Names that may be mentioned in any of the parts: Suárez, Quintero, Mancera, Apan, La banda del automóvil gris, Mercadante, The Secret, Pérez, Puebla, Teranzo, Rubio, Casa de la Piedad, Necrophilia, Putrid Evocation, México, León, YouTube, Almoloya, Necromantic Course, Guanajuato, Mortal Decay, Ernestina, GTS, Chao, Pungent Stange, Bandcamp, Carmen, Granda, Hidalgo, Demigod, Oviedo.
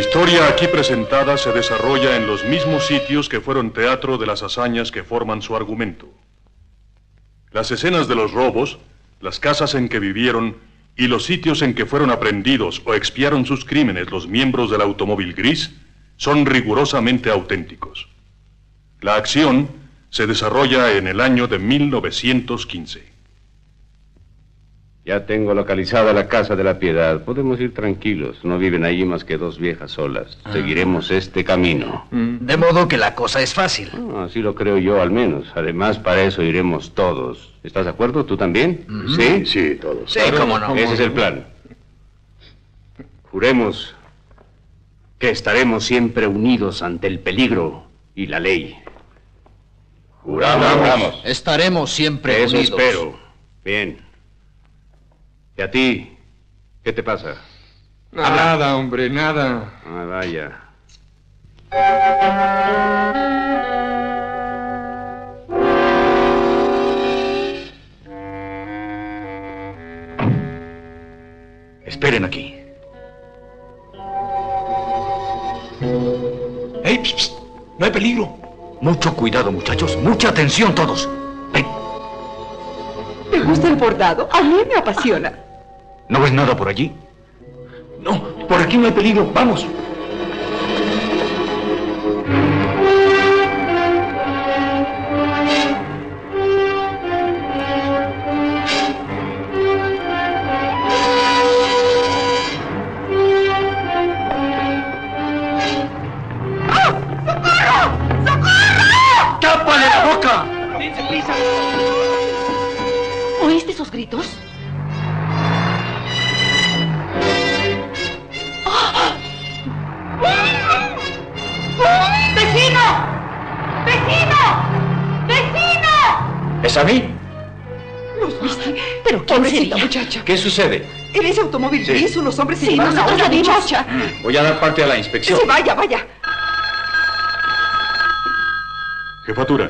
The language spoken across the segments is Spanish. historia aquí presentada se desarrolla en los mismos sitios que fueron teatro de las hazañas que forman su argumento. Las escenas de los robos, las casas en que vivieron y los sitios en que fueron aprehendidos o expiaron sus crímenes los miembros del automóvil gris son rigurosamente auténticos. La acción se desarrolla en el año de 1915. Ya tengo localizada la Casa de la Piedad. Podemos ir tranquilos. No viven allí más que dos viejas solas. Seguiremos este camino. De modo que la cosa es fácil. No, así lo creo yo, al menos. Además, para eso iremos todos. ¿Estás de acuerdo? ¿Tú también? ¿Sí? Sí, todos. Sí, cómo no. Ese es el plan. Juremos que estaremos siempre unidos ante el peligro y la ley. Juramos. Estaremos siempre unidos. Eso espero. Bien. ¿Y a ti? ¿Qué te pasa? Nada, hombre, nada. Ah, vaya. Esperen aquí. ¡Ey, pss, pss! ¡No hay peligro! Mucho cuidado, muchachos. Mucha atención todos. Ven. ¿Te gusta el bordado? A mí me apasiona. ¿No ves nada por allí? No, por aquí no hay peligro. ¡Vamos! ¡Ah! ¡Socorro! ¡Socorro! ¡Tápale la boca! ¡Dense prisa! ¿Oíste esos gritos? ¿Es a mí? ¿Los viste? ¿Pero quién sería? Muchacha. ¿Qué sucede? En ese automóvil gris unos hombres... Sí, nosotros la vimos. Voy a dar parte a la inspección. Sí, vaya, vaya. Jefatura,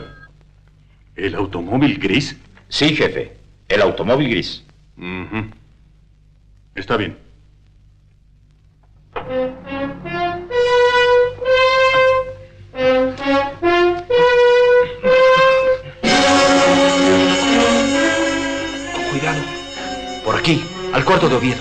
¿el automóvil gris? Sí, jefe, el automóvil gris. Está bien. Aquí, al cuarto de Oviedo.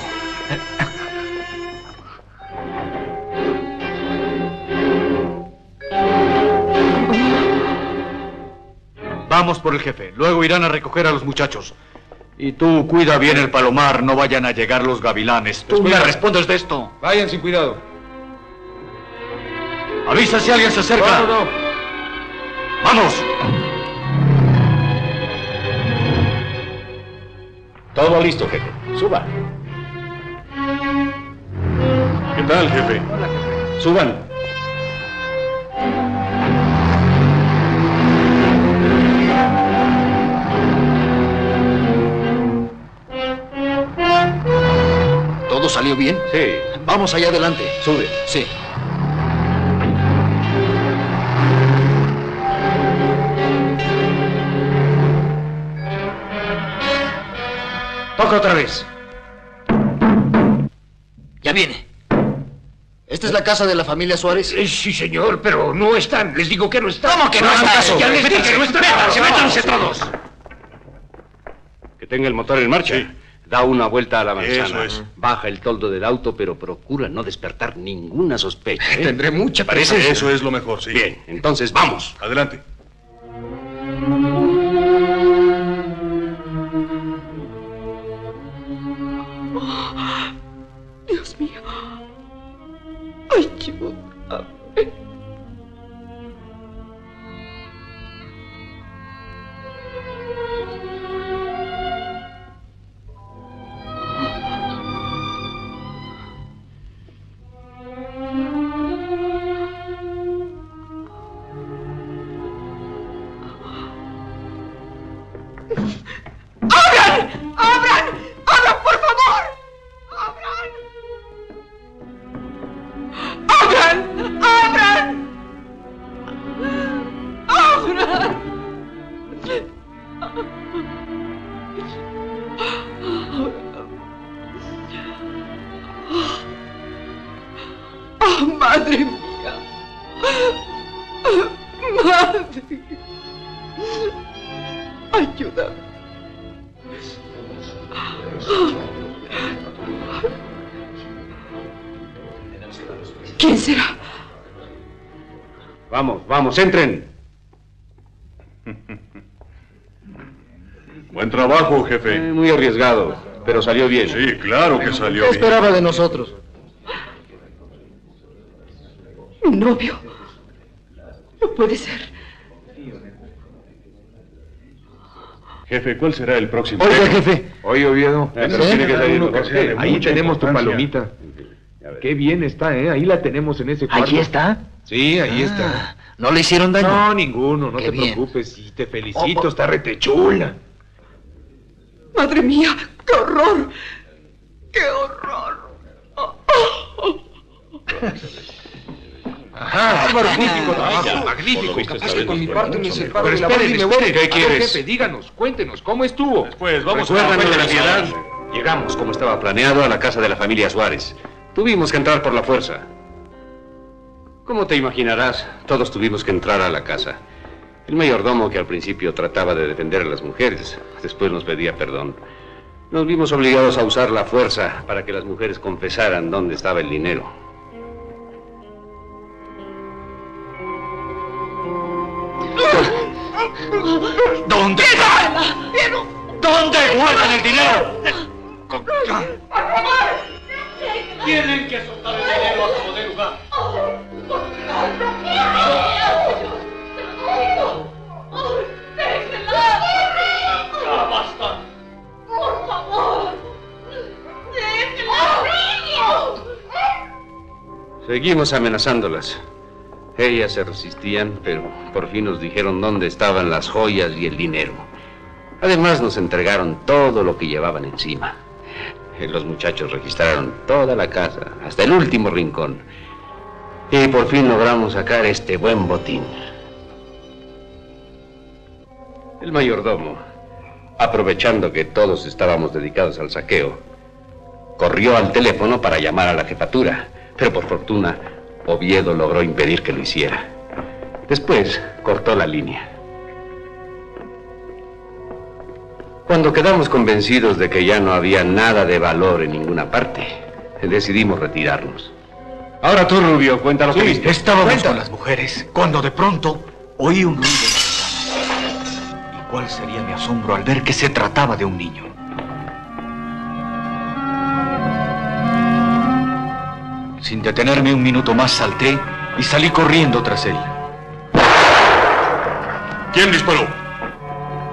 Vamos por el jefe, luego irán a recoger a los muchachos. Y tú cuida bien el palomar, no vayan a llegar los gavilanes. Tú me respondes de esto. Vayan sin cuidado. Avisa si alguien se acerca. No. ¡Vamos! Todo listo, jefe. Suba. ¿Qué tal, jefe? Hola, jefe. Suban. ¿Todo salió bien? Sí. Vamos allá adelante. Sube. Sí. Toca otra vez. Ya viene. ¿Esta es la casa de la familia Suárez? Sí, señor, pero no están. Les digo que no están. ¿Cómo que no están? Ya les dije que no están. ¡Métanse todos! Que tenga el motor en marcha. Sí. Da una vuelta a la manzana. Eso es. Baja el toldo del auto, pero procura no despertar ninguna sospecha. Tendré mucha prisa. Parece. Eso es lo mejor, sí. Bien, entonces vamos. Adelante. ¡Abran! ¡Oh, madre mía! ¡Madre! ¡Ayúdame! ¿Quién será? Vamos, vamos, entren. Buen trabajo, jefe. Muy arriesgado, pero salió bien. Sí, claro que salió bien. ¿Qué esperaba de nosotros? Mi novio. No puede ser. Jefe, ¿cuál será el próximo? Oiga, jefe. Oye, Oviedo. Pero tiene que salir uno que sea de ahí tenemos tu palomita. Qué bien está, ¿eh? Ahí la tenemos en ese cuarto. ¿Allí está? Sí, ahí está. ¿No le hicieron daño? No, ninguno. No te preocupes. Y te felicito. Está retechula. Madre mía, qué horror. Qué horror. Ajá, magnífico trabajo, magnífico. Capaz que con mi parte me separo. Pero espere, ¿qué quieres? Jefe, díganos, cuéntenos, ¿cómo estuvo? Después, vamos a la Casa de la Piedad. Llegamos, como estaba planeado, a la casa de la familia Suárez. Tuvimos que entrar por la fuerza. Como te imaginarás, todos tuvimos que entrar a la casa. El mayordomo, que al principio trataba de defender a las mujeres, después nos pedía perdón. Nos vimos obligados a usar la fuerza para que las mujeres confesaran dónde estaba el dinero. ¿Dónde? ¿Dónde guardan el dinero? Tienen que soltar el dinero a como de lugar. ¡Déjenla! ¡Basta! ¡Por favor! ¡Déjenla! Seguimos amenazándolas. Ellas se resistían, pero por fin nos dijeron dónde estaban las joyas y el dinero. Además, nos entregaron todo lo que llevaban encima. Los muchachos registraron toda la casa, hasta el último rincón. Y por fin logramos sacar este buen botín. El mayordomo, aprovechando que todos estábamos dedicados al saqueo, corrió al teléfono para llamar a la jefatura, pero por fortuna, Oviedo logró impedir que lo hiciera. Después, cortó la línea. Cuando quedamos convencidos de que ya no había nada de valor en ninguna parte, decidimos retirarnos. Ahora tú, Rubio, cuéntanos qué viste. Estábamos con las mujeres, cuando de pronto oí un ruido en la ventana. ¿Y cuál sería mi asombro al ver que se trataba de un niño? Sin detenerme un minuto más, salté y salí corriendo tras él. ¿Quién disparó?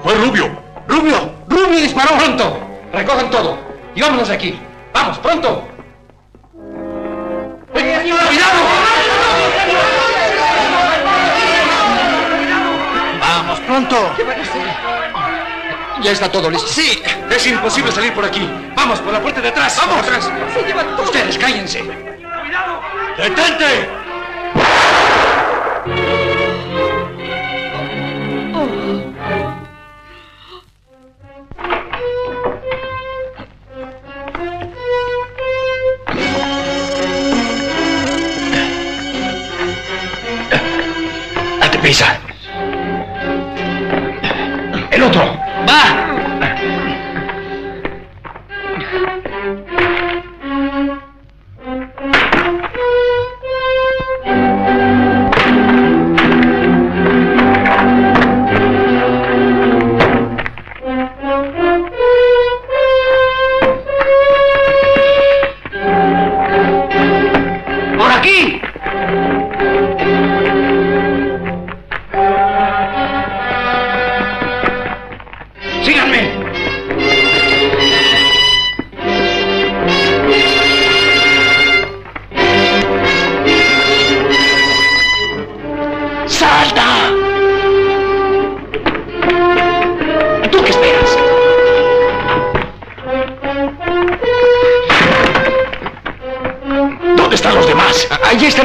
¡Fue Rubio! ¡Rubio! ¡Rubio disparó! ¡Pronto! ¡Recojan todo! ¡Y vámonos de aquí! ¡Vamos, pronto! ¡Vamos, pronto! ¿Qué van a hacer? Ya está todo listo. ¡Sí! Es imposible salir por aquí. ¡Vamos, por la puerta de atrás! ¡Vamos! ¡Atrás! ¡Se llevan todo! ¡Ustedes, cállense! ¡Detente! ¡Date prisa! ¡El otro! ¡Va!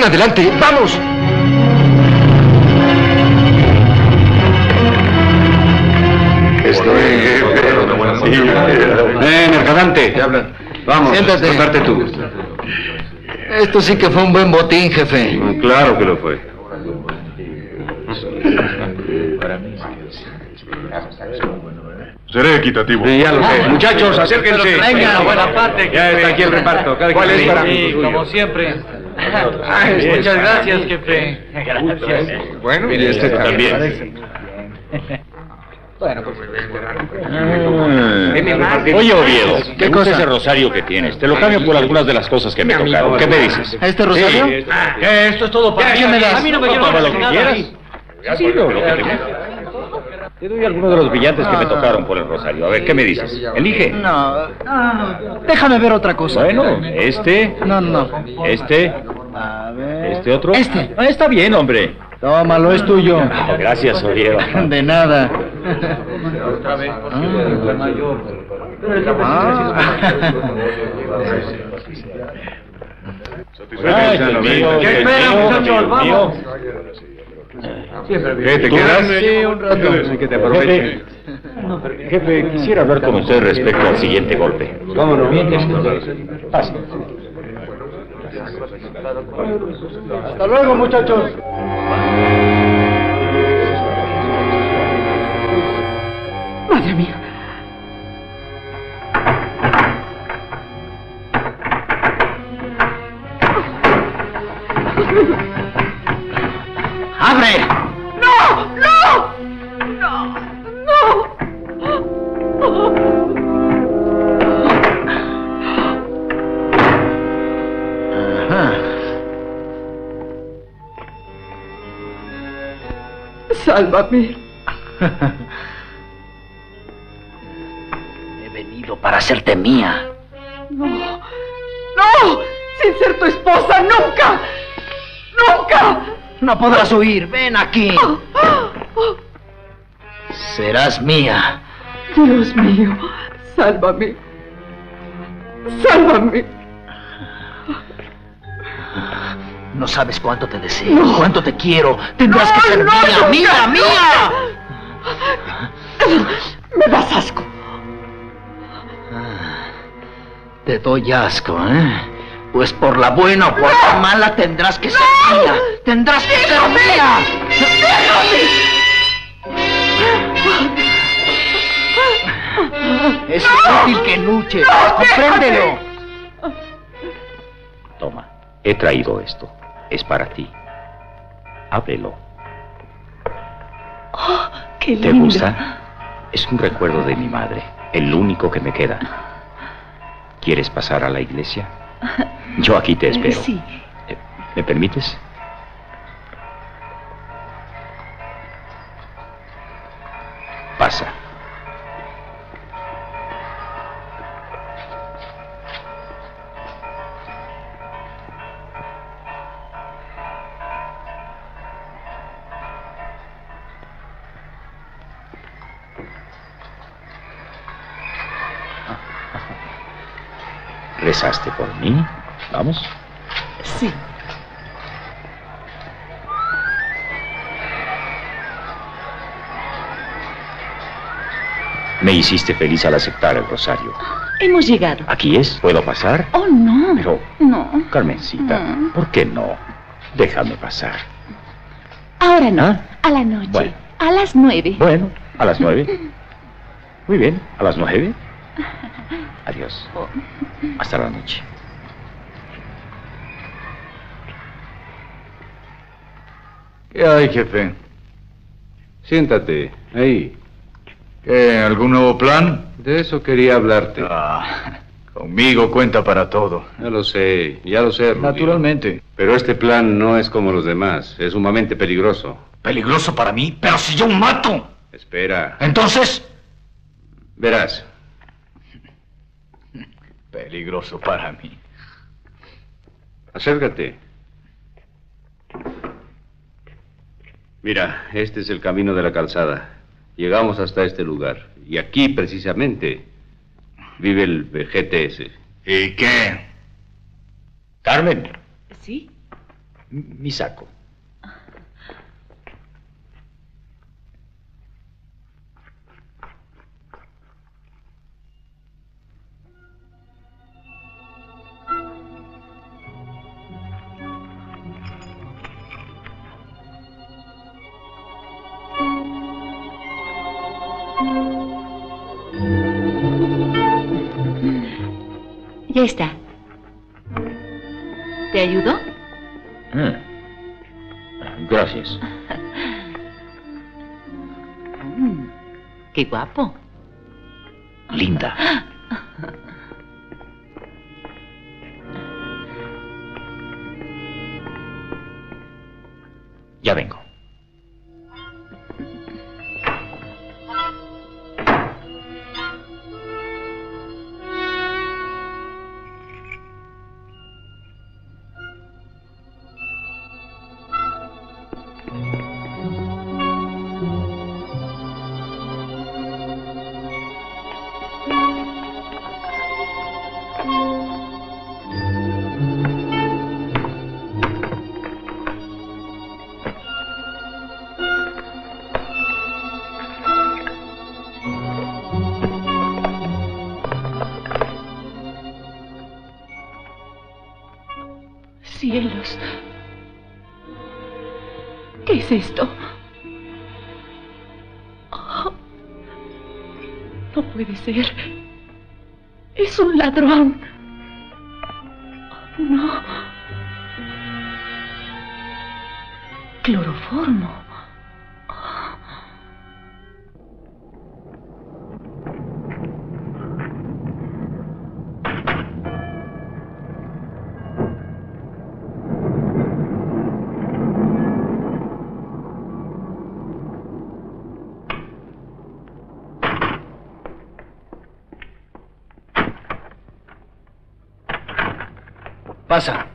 ¡Adelante! ¡Vamos! Mercadante. Vamos. Siéntate. Tú. Esto sí que fue un buen botín, jefe. Claro que lo fue. Seré equitativo. Sí, ya lo sé. Muchachos, acérquense. Vengan, buena parte. Ya está aquí el reparto. ¿Cuál es para mí? Como siempre. Muchas gracias, jefe. Gracias. Bueno, mire, este también. Bueno, pues... Oye, Oviedo, ¿te gusta ese rosario que tienes? Te lo cambio por algunas de las cosas que me tocaron. ¿Qué me dices? ¿Este rosario? Sí, esto es todo para mí. A mí no me llevas nada. Lo que quieras. Sí, lo que te gusta. Te doy algunos de los brillantes que me tocaron por el rosario. A ver, ¿qué me dices? Elige. No, déjame ver otra cosa. Bueno, este. No. Este. A ver. ¿Este otro? Este. Está bien, hombre. Tómalo, es tuyo. No, gracias, Oviedo. De nada. ¿Qué, te quedas? Sí, un rato. Que te aproveche. Jefe, quisiera hablar con usted respecto al siguiente golpe. ¿Cómo no? Pase. Hasta luego, muchachos. Madre mía. ¡Abre! ¡No! ¡No! ¡No! ¡No! Ajá. ¡Sálvame! He venido para hacerte mía. ¡No! ¡No! ¡Sin ser tu esposa! ¡Nunca! ¡Nunca! No podrás huir, ven aquí. Serás mía. Dios mío, sálvame. Sálvame. No sabes cuánto te deseo, cuánto te quiero. Tendrás que ser mía, mía, mía. Me das asco. Te doy asco, ¿eh? Pues por la buena o por la mala tendrás que ser mía. ¡Tendrás que ser mía! ¡Déjame! Es inútil que luches. ¡Compréndelo! Toma, he traído esto. Es para ti. Ábrelo. Oh, qué lindo. ¿Te gusta? Es un recuerdo de mi madre. El único que me queda. ¿Quieres pasar a la iglesia? Yo aquí te espero. Sí. ¿Me permites? Pasa. ¿Rezaste por mí? ¿Vamos? Sí. Me hiciste feliz al aceptar el rosario. Hemos llegado. ¿Aquí es? ¿Puedo pasar? Oh, no. Pero... No. Carmencita, no. ¿Por qué no? Déjame pasar. Ahora no. ¿Ah? A la noche. Bueno. A las 9. Bueno, a las 9. Muy bien, a las 9. Adiós. Hasta la noche. ¿Qué hay, jefe? Siéntate, ahí. ¿Qué? ¿Algún nuevo plan? De eso quería hablarte. Conmigo cuenta para todo. Ya lo sé, Rubio. Naturalmente. Pero este plan no es como los demás. Es sumamente peligroso. ¿Peligroso para mí? ¡Pero si yo mato! Espera. ¿Entonces? Verás. Peligroso para mí. Acércate. Mira, este es el camino de la calzada. Llegamos hasta este lugar. Y aquí, precisamente, vive el GTS. ¿Y qué? Carmen. ¿Sí? Mi saco. Esta. ¿Te ayudo? Gracias. Qué guapo. Linda. Ya vengo. ¿Qué es esto? Oh, no puede ser. Es un ladrón. Oh, no. Cloroformo. Pasa.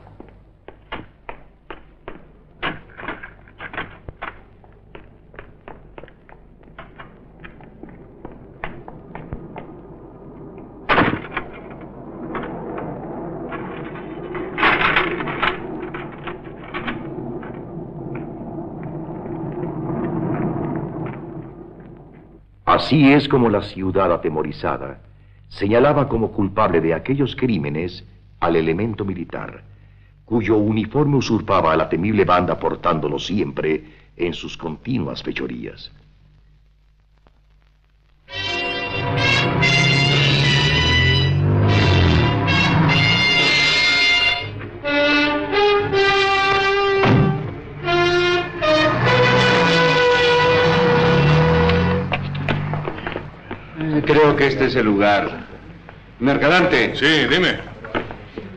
Así es como la ciudad atemorizada señalaba como culpable de aquellos crímenes al elemento militar, cuyo uniforme usurpaba a la temible banda portándolo siempre en sus continuas fechorías. Creo que este es el lugar. Mercadante. Sí, dime.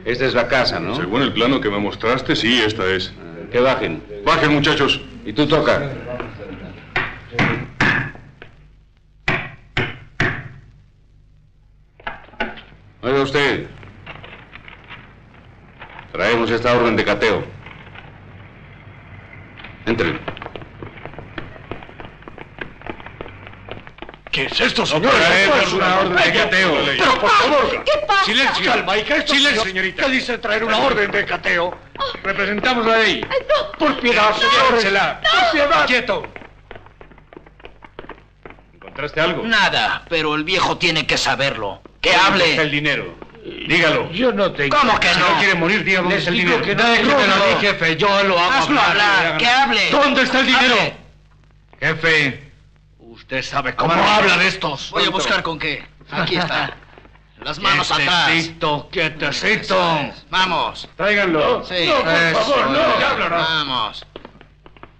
Esta es la casa, ¿no? Según el plano que me mostraste, sí, esta es. Que bajen. Bajen, muchachos. Y tú toca. Oiga usted. Traemos esta orden de cateo. Entren. ¿Qué es esto, señor? Traemos una orden de cateo. Pero, por favor. ¿Qué pasa? Silencio. Calma, hija. Esto, silencio, señorita. ¿Qué dice traer una orden de cateo? Representamos la ley. No. Por piedad, señora. No. Por piedad. Quieto. ¿Encontraste algo? Nada, pero el viejo tiene que saberlo. Que hable. El dinero. Dígalo. Yo no tengo. ¿Cómo que no? Si no quiere morir, dígalo. ¿Dónde está el dinero? Que nadie me lo diga, jefe. Yo lo hago. Hazlo hablar. Que hable. ¿Dónde está el dinero? Jefe. Usted sabe cómo hablan estos. Voy a buscar con qué. Aquí está. Las manos atrás. Quietecito. Vamos. Tráiganlo. Sí. No, por favor, no. Vamos.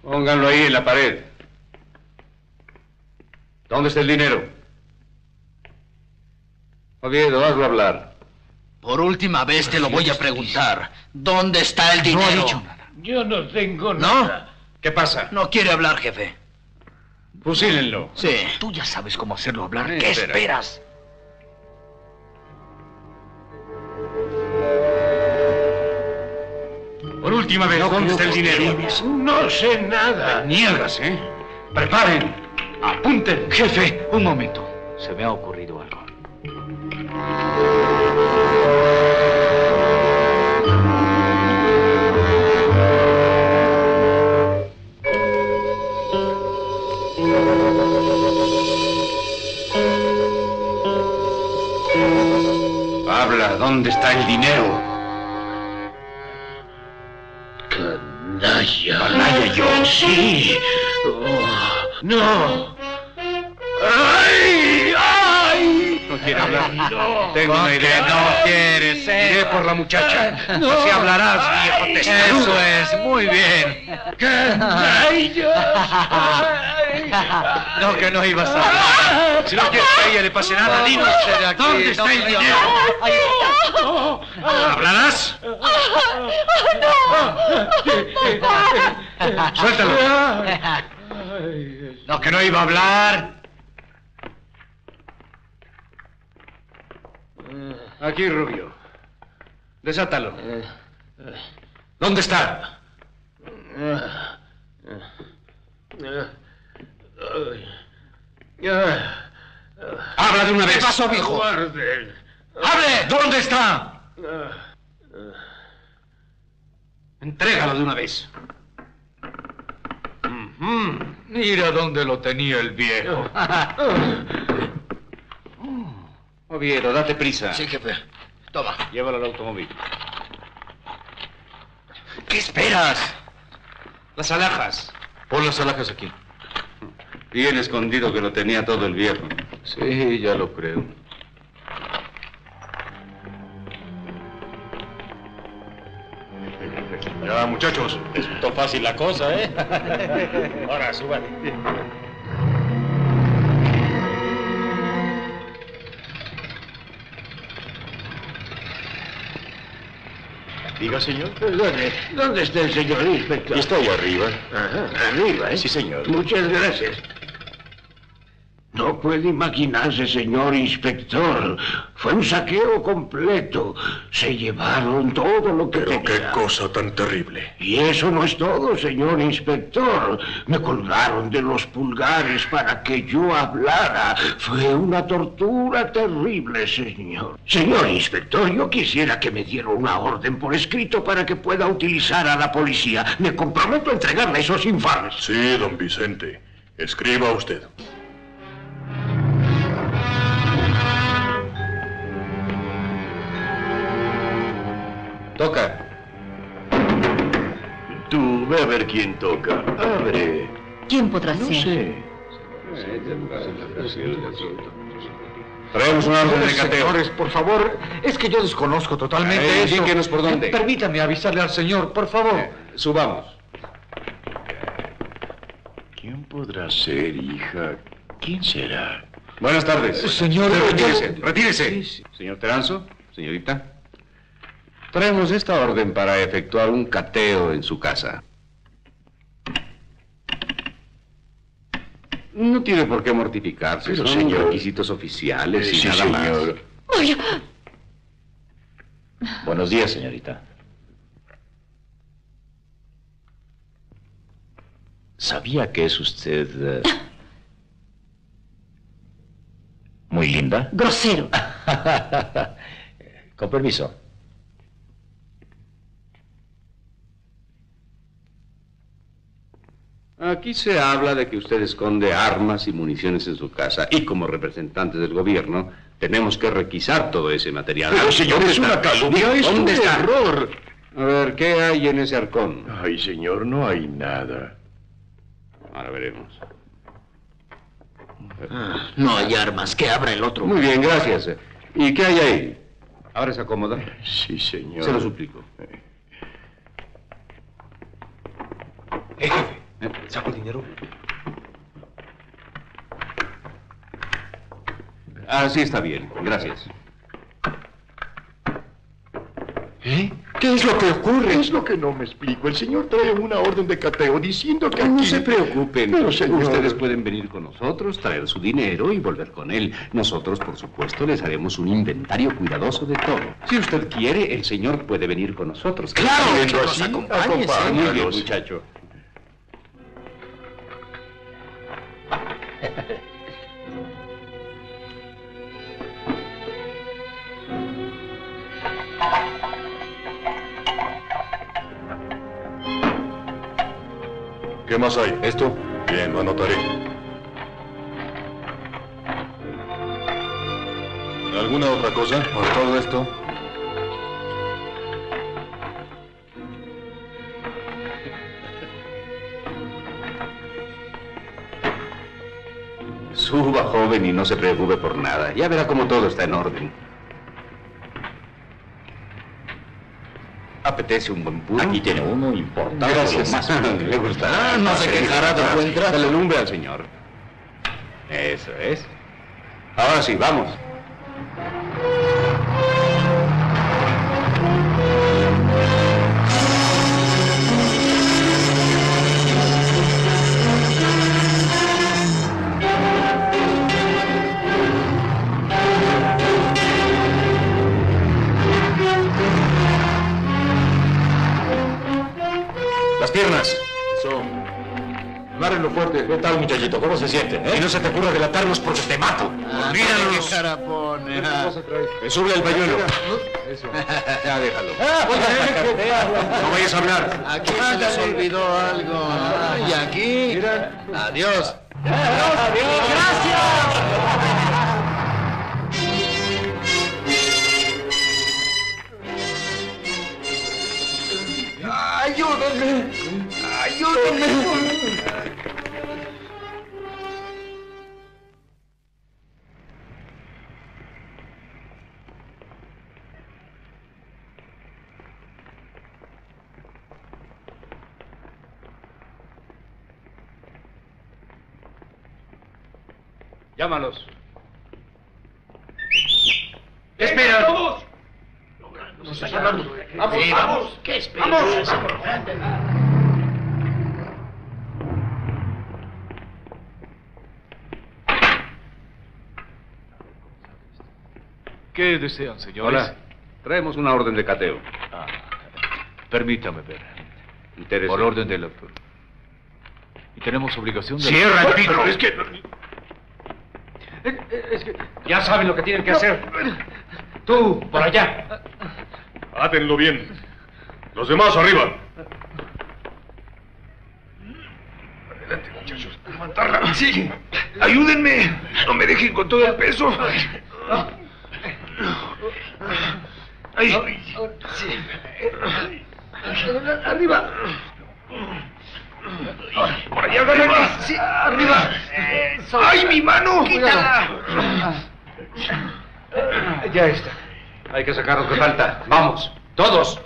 Pónganlo ahí en la pared. ¿Dónde está el dinero? Oviedo, hazlo hablar. Por última vez te lo voy a preguntar. ¿Dónde está el dinero? No he dicho nada. Yo no tengo nada. ¿No? ¿Qué pasa? No quiere hablar, jefe. Fusílenlo. Sí. Tú ya sabes cómo hacerlo hablar. ¿Qué esperas? Por última vez, ¿dónde está el dinero? No sé nada. Niegas, ¿eh? Preparen. Apunten. Jefe, un momento. Se me ha ocurrido algo. Habla, ¿dónde está el dinero? Canalla. Canalla yo. Sí. Oh, no. ¡Ay! ¡Ay! No quiere hablar. Tengo una idea. No quieres, iré por la muchacha. Así hablarás, viejo testarudo. Eso es, muy bien. ¿Qué? ¡Ay, Dios! No, que no ibas a hablar. Si no quieres que a ella le pase nada, dinos. ¿Dónde está el dinero? Ahí está. ¿Hablarás? ¡No! ¡Suéltalo! No, que no iba a hablar. Aquí, Rubio. Desátalo. ¿Dónde está? ¡Habla de una vez! ¿Qué pasó, viejo? ¡Guarden! ¡Hable! ¿Dónde está? Entrégalo de una vez. Mira dónde lo tenía el viejo. Oviedo, date prisa. Sí, jefe. Toma. Llévalo al automóvil. ¿Qué esperas? Las alhajas. Pon las alhajas aquí. Bien escondido que lo tenía todo el viejo. Sí, ya lo creo. Ya, muchachos. Está fácil la cosa, ¿eh? Ahora, súbale. Diga, señor. ¿Dónde está el señor inspector? Está ahí arriba. Ajá, arriba, ¿eh? Sí, señor. Muchas gracias. No puede imaginarse, señor inspector. Fue un saqueo completo. Se llevaron todo lo que tenía. Pero qué cosa tan terrible. Y eso no es todo, señor inspector. Me colgaron de los pulgares para que yo hablara. Fue una tortura terrible, señor. Señor inspector, yo quisiera que me diera una orden por escrito para que pueda utilizar a la policía. Me comprometo a entregarle esos infames. Sí, don Vicente. Escriba usted. Toca. Tú, ve a ver quién toca. Abre. ¿Quién podrá ser? No sé. Traemos una orden de cateo. Señores, por favor, es que yo desconozco totalmente eso. Indíquenos por dónde. Permítame avisarle al señor, por favor. Subamos. ¿Quién podrá ser, hija? ¿Quién será? Buenas tardes. Señor... Retírese, retírese. Sí, sí. Señor Teranzo, señorita. Traemos esta orden para efectuar un cateo en su casa. No tiene por qué mortificarse, pero son requisitos oficiales y nada más. Oye. Buenos días, señorita. ¿Sabía que es usted... muy linda? Grosero. Con permiso. Aquí se habla de que usted esconde armas y municiones en su casa y como representantes del gobierno tenemos que requisar todo ese material. Pero señor, es una calumnia, es un error. A ver, ¿qué hay en ese arcón? Ay, señor, no hay nada. Ahora veremos. Ah, no hay armas, que abra el otro. Muy bien, gracias. ¿Y qué hay ahí? Ahora se acomoda. Sí, señor. Se lo suplico. Jefe. ¿Saco el dinero? Así está bien, gracias. ¿Eh? ¿Qué es lo que ocurre? Es lo que no me explico. El señor trae una orden de cateo diciendo que aquí... No se preocupen. Pero, señor... Ustedes pueden venir con nosotros, traer su dinero y volver con él. Nosotros, por supuesto, les haremos un inventario cuidadoso de todo. Si usted quiere, el señor puede venir con nosotros. ¡Claro! Que nos acompañe, señor. Muy bien, muchacho. ¿Qué más hay? ¿Esto? Bien, lo anotaré. ¿Alguna otra cosa? ¿Por todo esto? Suba, joven, y no se preocupe por nada. Ya verá cómo todo está en orden. ¿Apetece un buen puro? Aquí tiene uno importante. Gracias. Más le gustará. Ah, no se quejará de buen trato. Dale lumbre al señor. Eso es. Ahora sí, vamos. Piernas. Eso. Agárrenlo fuerte. ¿Qué tal, muchachito? ¿Cómo se sienten? ¿Eh? Y no se te ocurra delatarnos porque te mato. Ah, ¡míralos! ¡Qué jarapones! Me sube al pañuelo. Eso. Ya, déjalo. No vayas a hablar. Aquí se les olvidó algo. Ah, y aquí... Mira. Adiós. ¡Adiós! ¡Adiós! ¡Gracias! ¡Ayúdenme! ¡Ayúdenme! Llámalos. ¿Qué esperan? ¡Todos! Nos están llamando. ¡Vamos, sí, vamos! ¡Qué esperanza! ¿Qué desean, señores? Hola. Traemos una orden de cateo. Ah, permítame ver. Interesante. Por orden del doctor. Y tenemos obligación de... ¡Cierra el pico! Es que... Ya saben lo que tienen que hacer. Tú, por allá. Átenlo bien. Los demás arriba. Adelante, muchachos. Levantarla. Sí. Ayúdenme. No me dejen con todo el peso. Ahí. Sí. Arriba. Por allá, agárrenme. Sí, arriba. ¡Ay, mi mano! ¡Quítala! Ya está. Hay que sacarlos que falta. ¡Vamos! ¡Todos!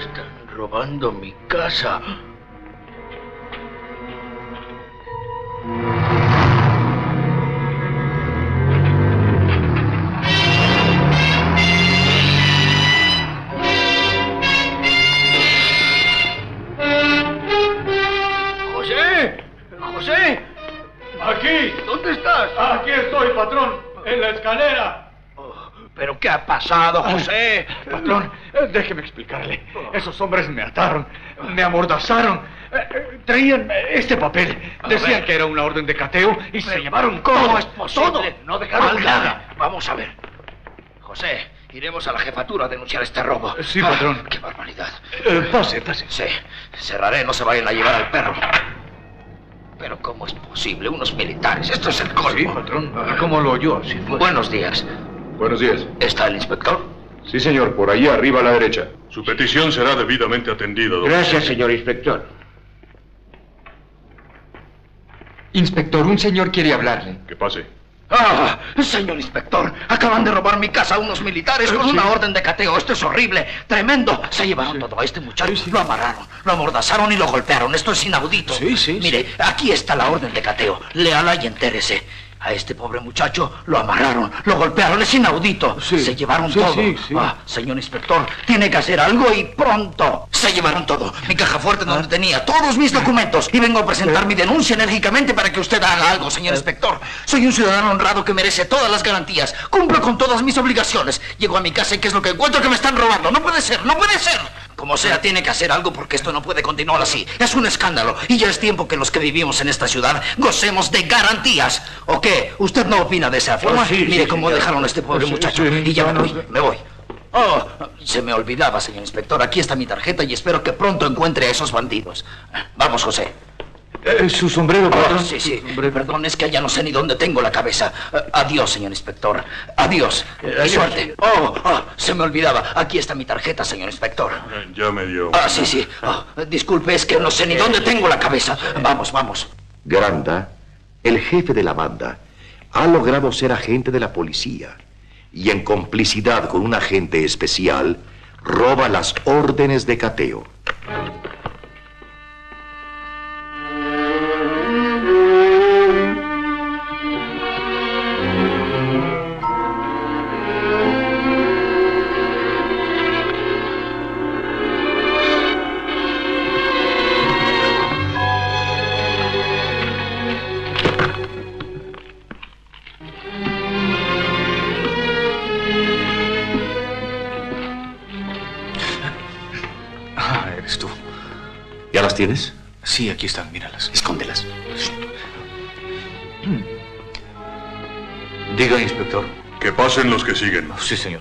Están robando mi casa. ¿Qué ha pasado, José? Patrón, déjeme explicarle. Esos hombres me ataron, me amordazaron, traían este papel. Decían que era una orden de cateo y se llevaron todo. Todo. No dejaron nada. Vamos a ver. José, iremos a la jefatura a denunciar este robo. Sí, patrón. ¡Qué barbaridad! Pase, pase. Sí, cerraré, no se vayan a llevar al perro. Pero ¿cómo es posible? Unos militares, esto es el colmo. Sí, patrón. ¿Cómo lo oyó? Sí, pues. Buenos días. Buenos días. ¿Está el inspector? Sí, señor, por ahí arriba a la derecha. Su petición será debidamente atendida, doctor. Gracias, señor inspector. Inspector, un señor quiere hablarle. Que pase. ¡Ah! Señor inspector, acaban de robar mi casa a unos militares con una orden de cateo. Esto es horrible, tremendo. Se llevaron todo a este muchacho. Lo amarraron, lo amordazaron y lo golpearon. Esto es inaudito. Mire, aquí está la orden de cateo. Léala y entérese. A este pobre muchacho lo amarraron, lo golpearon, es inaudito. Se llevaron todo. Ah, señor inspector, tiene que hacer algo y pronto. Se llevaron todo. Mi caja fuerte donde tenía todos mis documentos. Y vengo a presentar mi denuncia enérgicamente para que usted haga algo, señor inspector. Soy un ciudadano honrado que merece todas las garantías. Cumplo con todas mis obligaciones. Llego a mi casa y ¿qué es lo que encuentro? Que me están robando. No puede ser, no puede ser. Como sea, tiene que hacer algo porque esto no puede continuar así. Es un escándalo y ya es tiempo que los que vivimos en esta ciudad gocemos de garantías. ¿O qué? ¿Usted no opina de esa forma? Sí, mire cómo dejaron a este pobre muchacho. Y ya me voy, me voy. Oh, se me olvidaba, señor inspector. Aquí está mi tarjeta y espero que pronto encuentre a esos bandidos. Vamos, José. ¿Su sombrero, patrón? Sí, sí. Perdón, es que ya no sé ni dónde tengo la cabeza. Adiós, señor inspector. Adiós. Y suerte. Oh, se me olvidaba. Aquí está mi tarjeta, señor inspector. Ya me dio. Ah, sí, sí. Disculpe, es que no sé ni dónde tengo la cabeza. Vamos, vamos. Granda, el jefe de la banda, ha logrado ser agente de la policía y en complicidad con un agente especial roba las órdenes de cateo. ¿Tienes? Sí, aquí están, míralas. Escóndelas. Sí. Diga, inspector. Que pasen los que siguen. Sí, señor.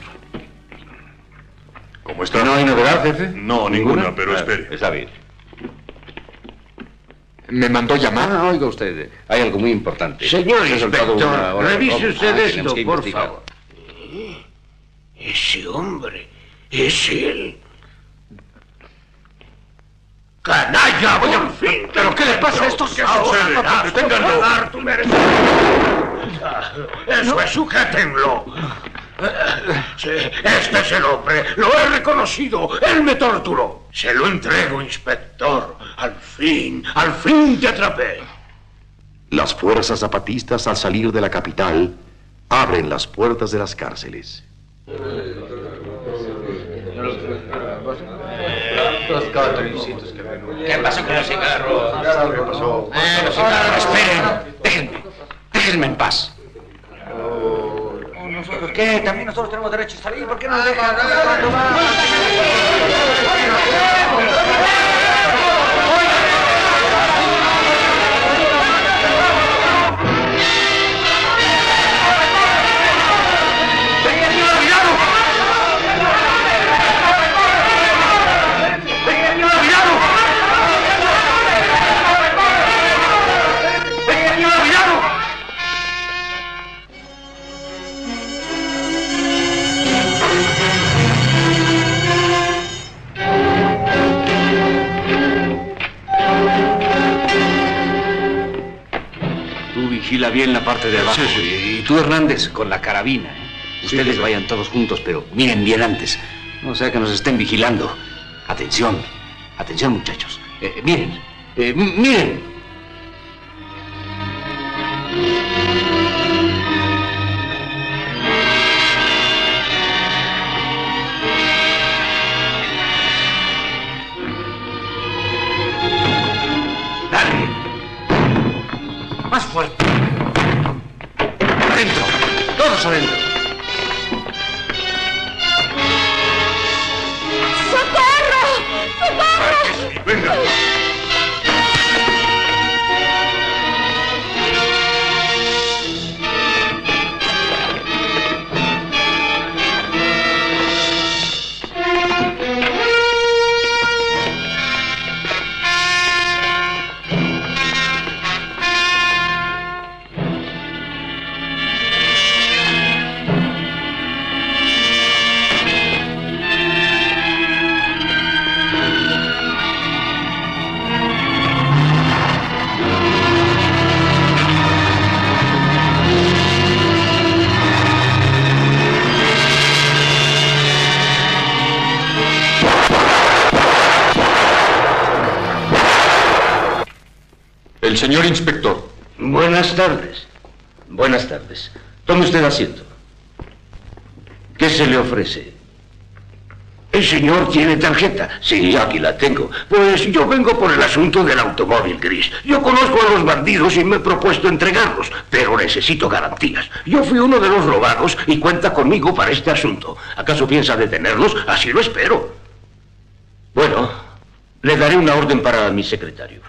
¿Cómo está? ¿No hay novedad, jefe? No, ninguna, pero claro, espere. Está bien. ¿Me mandó llamar? Ah, oiga usted, hay algo muy importante. Señor inspector, revise usted esto, por favor. Ese hombre, es él. ¡Canalla! ¡Voy al fin! ¿Pero qué le pasa a estos? ¿Qué sucede? ¡Deténganlo! ¡Eso es! ¡Sujétenlo! Sí, este es el hombre. Lo he reconocido. Él me torturó. Se lo entrego, inspector. Al fin te atrapé. Las fuerzas zapatistas, al salir de la capital, abren las puertas de las cárceles. ¿Qué pasó con los cigarros? ¿Qué pasó? Los cigarros. Esperen, déjenme en paz. ¿Por qué? También nosotros tenemos derecho a salir. ¿Por qué no nos dejan? Vigila bien la parte de abajo. Sí, sí. Y tú, Hernández, con la carabina. Ustedes sí. Vayan todos juntos, pero miren bien antes. No sea que nos estén vigilando. Atención, atención, muchachos. Miren, miren. Dale. Más fuerte. Adentro, todos adentro. ¡Socorro! ¡Socorro! Sí, venga. Señor inspector. Buenas tardes. Buenas tardes. Tome usted asiento. ¿Qué se le ofrece? El señor tiene tarjeta. Sí, aquí la tengo. Pues yo vengo por el asunto del automóvil gris. Yo conozco a los bandidos y me he propuesto entregarlos, pero necesito garantías. Yo fui uno de los robados y cuenta conmigo para este asunto. ¿Acaso piensa detenerlos? Así lo espero. Bueno, le daré una orden para mi secretario.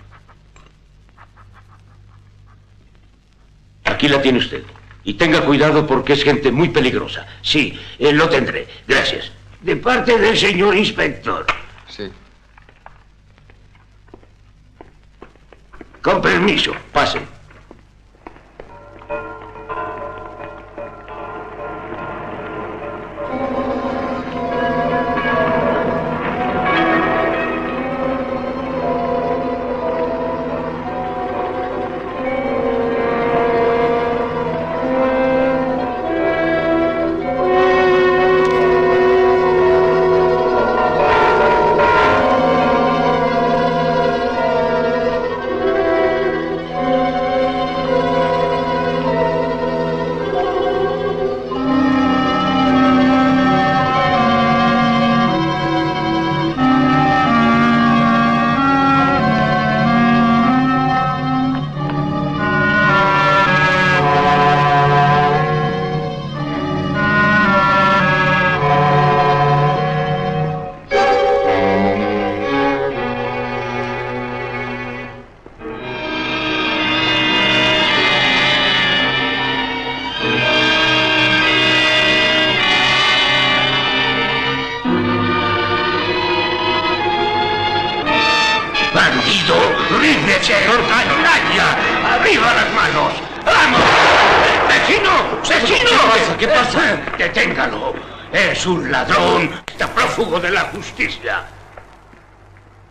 Aquí la tiene usted. Y tenga cuidado porque es gente muy peligrosa. Sí, lo tendré. Gracias. De parte del señor inspector. Sí. Con permiso, pasen.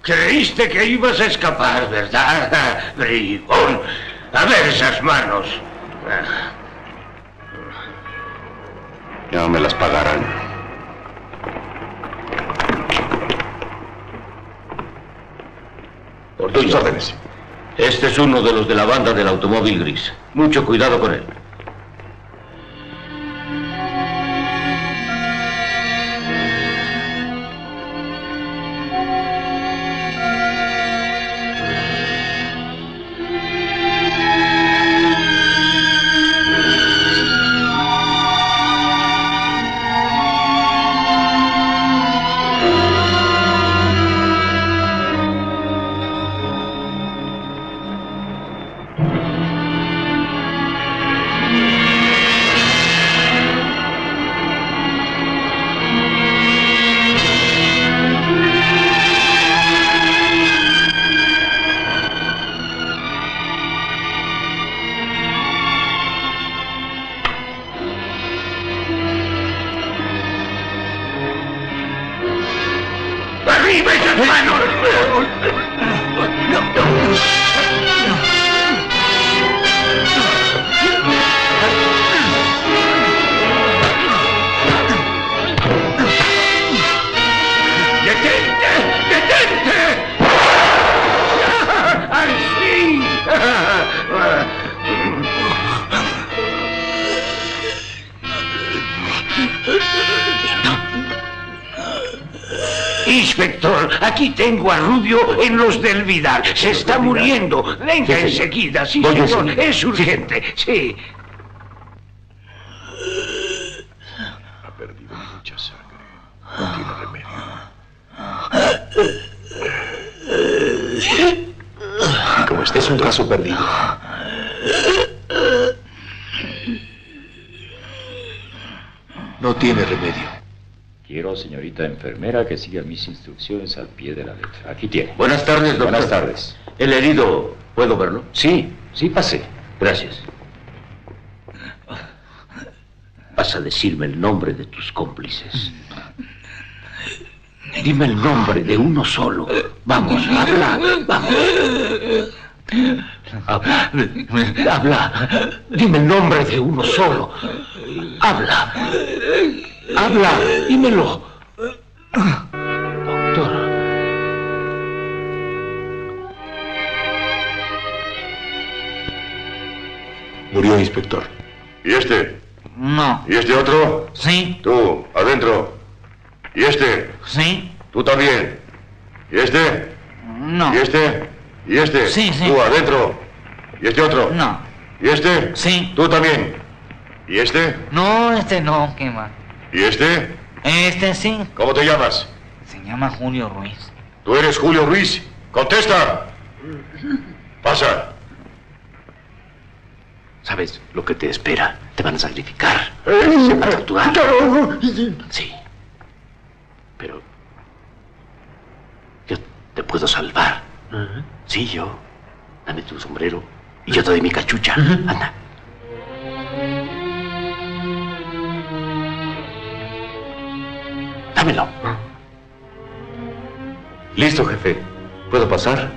Creíste que ibas a escapar, ¿verdad? Bribón, a ver esas manos. Ya me las pagarán. Por tus órdenes. Este es uno de los de la banda del automóvil gris. Mucho cuidado con él. Tengo a Rubio en los del Vidal. Se está muriendo. Venga, sí, enseguida. Sí, señor. Es urgente. Sí. Ha perdido mucha sangre. No tiene remedio. Como este es un caso perdido. No tiene remedio. Quiero, señorita enfermera, que siga mis instrucciones al pie de la letra. Aquí tiene. Buenas tardes, doctor. Buenas tardes. El herido, ¿puedo verlo? Sí, sí, pase. Gracias. Vas a decirme el nombre de tus cómplices. Dime el nombre de uno solo. Vamos, habla, vamos. Habla, habla. Dime el nombre de uno solo. Habla. Habla, dímelo. Doctor. Murió, inspector. ¿Y este? No. ¿Y este otro? Sí. Tú, adentro. ¿Y este? Sí. Tú también. ¿Y este? No. ¿Y este? ¿Y este? Sí, sí. Tú, adentro. ¿Y este otro? No. ¿Y este? Sí. Tú también. ¿Y este? No, este no, qué mal. ¿Y este? Este sí. ¿Cómo te llamas? Se llama Julio Ruiz. ¿Tú eres Julio Ruiz? ¡Contesta! Pasa. ¿Sabes lo que te espera? Te van a sacrificar. Se van a torturar. Sí. Pero... yo te puedo salvar. Sí, yo. Dame tu sombrero y yo te doy mi cachucha. Anda. Dámelo. Listo, jefe. ¿Puedo pasar?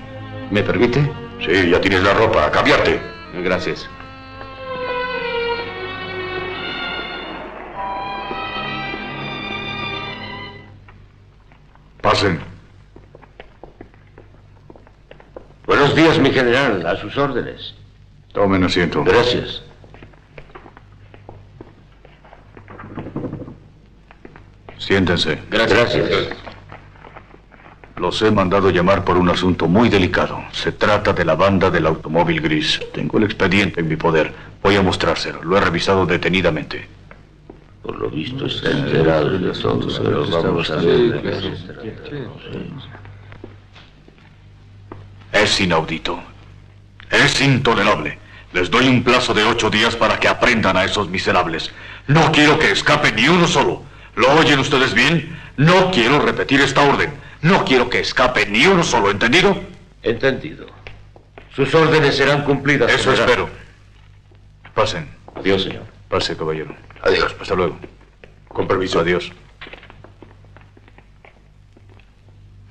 ¿Me permite? Sí, ya tienes la ropa. ¡Cambiarte! Gracias. Pasen. Buenos días, mi general. A sus órdenes. Tomen asiento. Gracias. Siéntense. Gracias. Los he mandado llamar por un asunto muy delicado. Se trata de la banda del automóvil gris. Tengo el expediente en mi poder. Voy a mostrárselo. Lo he revisado detenidamente. Por lo visto está enterado de asuntos que los vamos a ver. Es inaudito. Es intolerable. Les doy un plazo de 8 días para que aprendan a esos miserables. No quiero que escape ni uno solo. ¿Lo oyen ustedes bien? No quiero repetir esta orden. No quiero que escape ni uno solo, ¿entendido? Entendido. Sus órdenes serán cumplidas. Eso espero. Pasen. Adiós, señor. Pase, caballero. Adiós. Hasta luego. Con permiso. Adiós.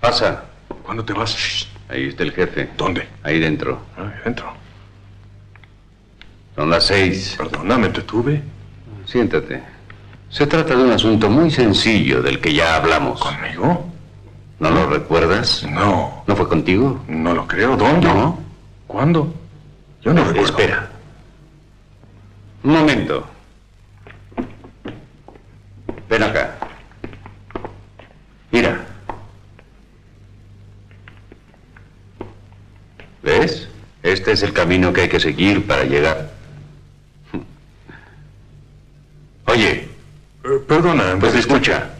Pasa. ¿Cuándo te vas? Shh. Ahí está el jefe. ¿Dónde? Ahí dentro. Ah, dentro. Son las 6. Perdóname, ¿te tuve? Siéntate. Se trata de un asunto muy sencillo del que ya hablamos. ¿Conmigo? ¿No lo recuerdas? No. ¿No fue contigo? No lo creo. ¿Dónde? No. ¿Cuándo? Yo no recuerdo. Espera. Un momento. Ven acá. Mira. ¿Ves? Este es el camino que hay que seguir para llegar. Oye. Perdona. Pues escucha.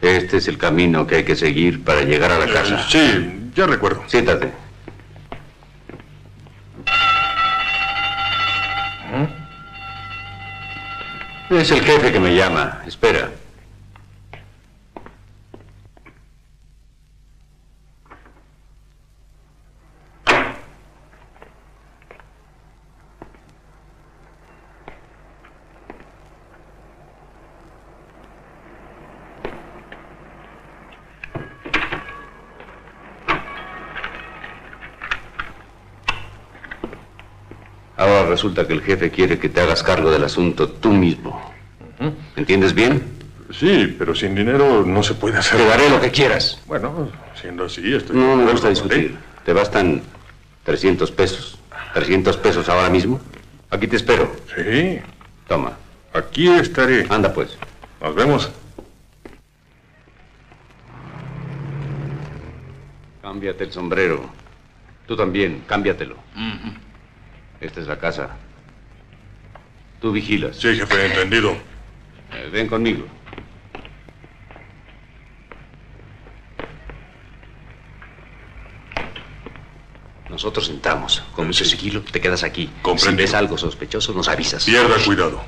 Este es el camino que hay que seguir para llegar a la casa. Sí, ya recuerdo. Siéntate. Es el jefe que me llama. Espera. Ahora resulta que el jefe quiere que te hagas cargo del asunto tú mismo. ¿Entiendes bien? Sí, pero sin dinero no se puede hacer. Te daré lo que quieras. Bueno, siendo así, estoy... No me gusta discutir. ¿Te bastan 300 pesos? ¿300 pesos ahora mismo? Aquí te espero. Sí. Toma. Aquí estaré. Anda, pues. Nos vemos. Cámbiate el sombrero. Tú también, cámbiatelo. Esta es la casa. Tú vigilas. Sí, jefe, entendido. Ven conmigo. Nosotros sentamos. Con mucho sigilo te quedas aquí. Comprendido. Si ves algo sospechoso, nos avisas. Pierda cuidado.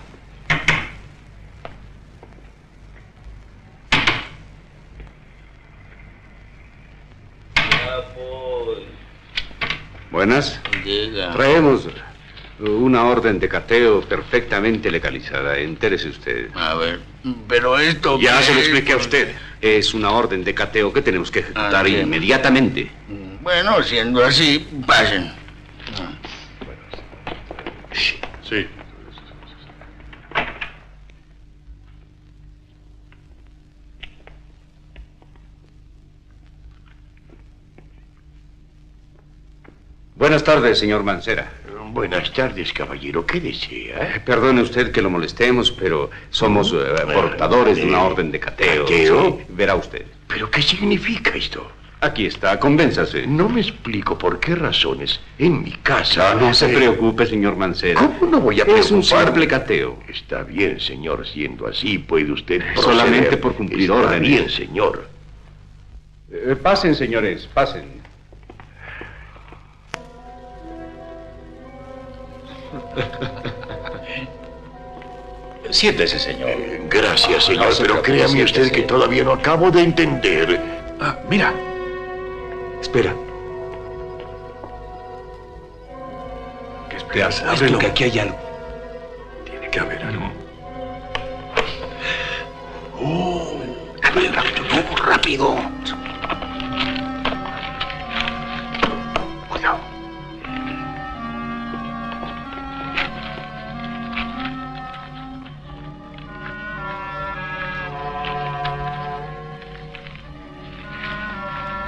Buenas. Traemos una orden de cateo perfectamente legalizada. Entérese usted. A ver, pero esto... Ya se lo expliqué a usted. Es una orden de cateo que tenemos que ejecutar inmediatamente. Bueno, siendo así, pasen. Sí. Buenas tardes, señor Mancera. Buenas tardes, caballero. ¿Qué desea? Perdone usted que lo molestemos, pero somos portadores de una orden de cateo. ¿Cateo? Sí, verá usted. ¿Pero qué significa esto? Aquí está, convénzase. No me explico por qué razones en mi casa... No, no se preocupe, señor Mancera. ¿Cómo no voy a preocuparme? Es un simple cateo. Está bien, señor. Siendo así, puede usted proceder. Solamente por cumplir órdenes. Está bien, señor. Pasen, señores, pasen. Siéntese, señor. Gracias, señor, pero créame usted que todavía no acabo de entender. Mira. Espera. Te apuesto que aquí hay algo. Tiene que haber algo. ¡Oh! ¡Rápido, rápido, rápido! Cuidado.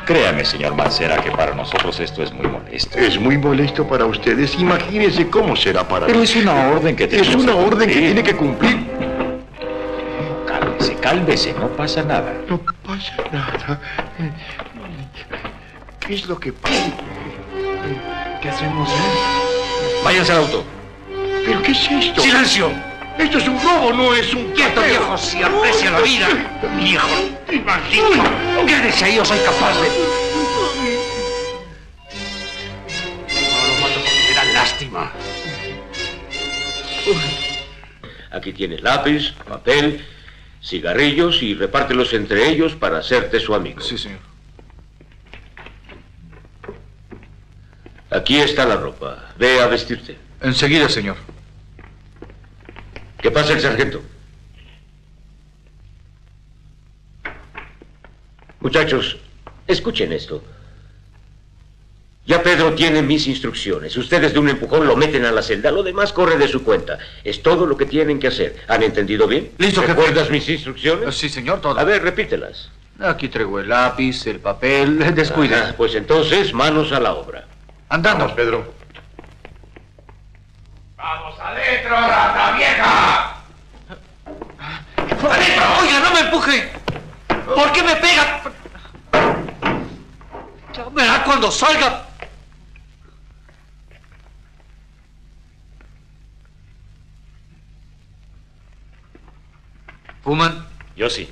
Créame, señor Mancera, que para nosotros esto es muy molesto. Es muy molesto para ustedes. Imagínense cómo será para nosotros. Pero es una orden que tenemos. Es una orden que tiene que cumplir. Cálmese, cálmese. No pasa nada. No pasa nada. ¿Qué es lo que pasa? ¿Qué hacemos, eh? Váyanse al auto. ¿Pero qué es esto? ¡Silencio! Esto es un robo, no es un... ¡Quieto, viejo! ¡Si aprecia la vida! ¡Viejo! ¡Maldito! ¡Quédese ahí o soy capaz de...! No lo mato porque me da lástima. Aquí tienes lápiz, papel, cigarrillos y repártelos entre ellos para hacerte su amigo. Sí, señor. Aquí está la ropa. Ve a vestirte. Enseguida, señor. ¿Qué pasa el sargento? Muchachos, escuchen esto. Ya Pedro tiene mis instrucciones. Ustedes de un empujón lo meten a la celda. Lo demás corre de su cuenta. Es todo lo que tienen que hacer. ¿Han entendido bien? Listo, jefe. ¿Recuerdas mis instrucciones? Sí, señor, todo. A ver, repítelas. Aquí traigo el lápiz, el papel. Descuida. Pues entonces, manos a la obra. Andamos, Pedro. ¡Vamos adentro, rata vieja! ¡Adentro! ¡Oiga, no me empuje! ¿Por qué me pega? Ya verá cuando salga. ¿Fuman? Yo sí.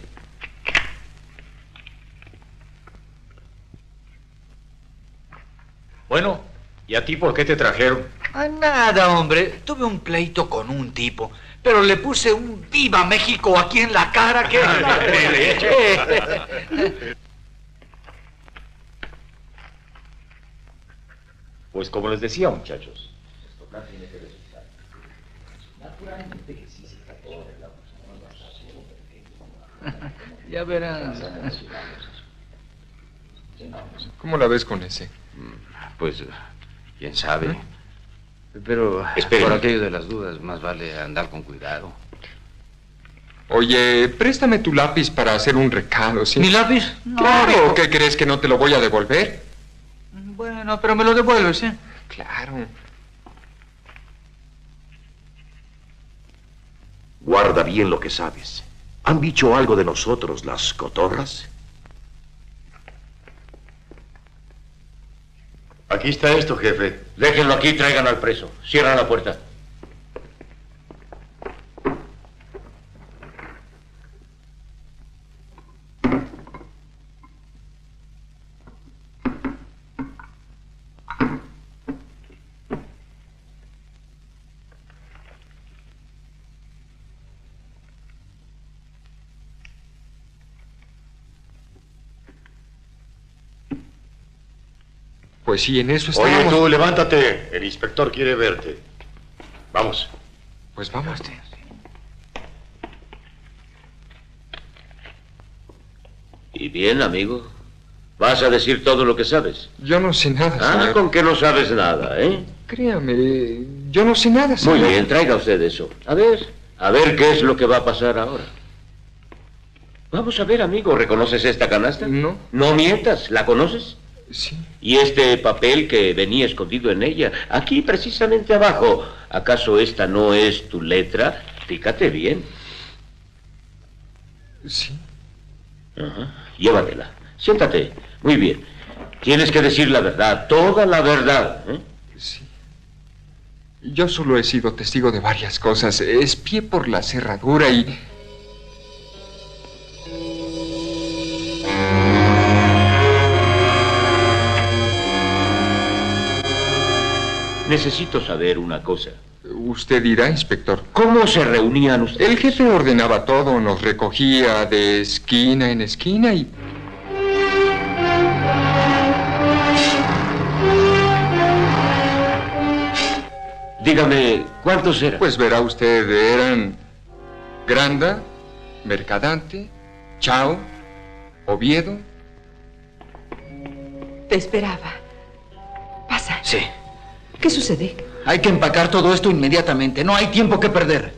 Bueno, ¿y a ti por qué te trajeron? Ah, nada, hombre. Tuve un pleito con un tipo, pero le puse un Viva México aquí en la cara que... Pues como les decía, muchachos, esto plan tiene que resultar. Naturalmente que sí se trató de la persona. Ya verás. ¿Cómo la ves con ese? Pues, quién sabe. Pero esperen. Por aquello de las dudas, más vale andar con cuidado. Oye, préstame tu lápiz para hacer un recado, ¿sí? ¿Mi lápiz? No. Claro, ¿qué crees que no te lo voy a devolver? Bueno, pero me lo devuelves, ¿sí? Claro. Guarda bien lo que sabes. ¿Han dicho algo de nosotros las cotorras? Aquí está esto, jefe. Déjenlo aquí y traigan al preso. Cierran la puerta. Pues sí, en eso estamos. Oye, tú, levántate. El inspector quiere verte. Vamos. Pues vamos. Y bien, amigo. ¿Vas a decir todo lo que sabes? Yo no sé nada, señor. Ah, ¿con qué no sabes nada, eh? Créame, yo no sé nada, señor. Muy bien, traiga usted eso. A ver qué es lo que va a pasar ahora. Vamos a ver, amigo. ¿Reconoces esta canasta? No. No mientas, ¿la conoces? Sí. Y este papel que venía escondido en ella, aquí precisamente abajo. ¿Acaso esta no es tu letra? Fíjate bien. Sí. Ajá. Llévatela. Siéntate. Muy bien. Tienes que decir la verdad, toda la verdad, ¿eh? Sí. Yo solo he sido testigo de varias cosas. Espié por la cerradura y... Necesito saber una cosa. Usted dirá, inspector. ¿Cómo se reunían ustedes? El jefe ordenaba todo, nos recogía de esquina en esquina y... Dígame, ¿cuántos eran? Pues verá usted, eran Granda, Mercadante, Chao, Oviedo. Te esperaba. Pasa. Sí. ¿Qué sucede? Hay que empacar todo esto inmediatamente. No hay tiempo que perder.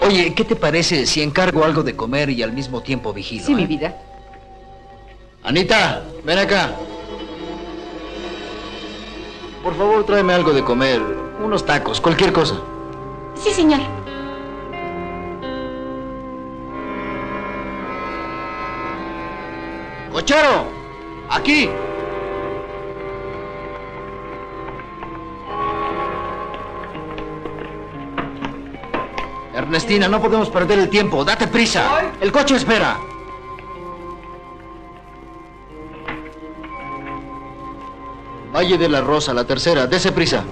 Oye, ¿qué te parece si encargo algo de comer y al mismo tiempo vigilo? Sí, mi vida. Anita, ven acá. Por favor, tráeme algo de comer. Unos tacos, cualquier cosa. Sí, señor. ¡Cochero! ¡Aquí! Ernestina, no podemos perder el tiempo. ¡Date prisa! ¡El coche espera! Valle de la Rosa, la tercera. Dese prisa.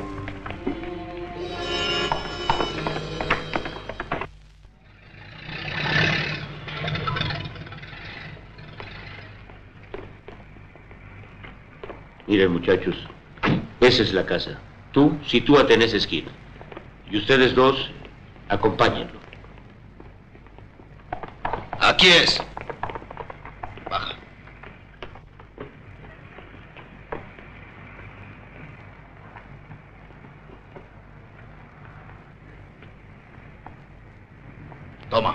Miren, muchachos, esa es la casa. Tú, sitúate en esa esquina. Y ustedes dos, acompáñenlo. Aquí es. Baja. Toma.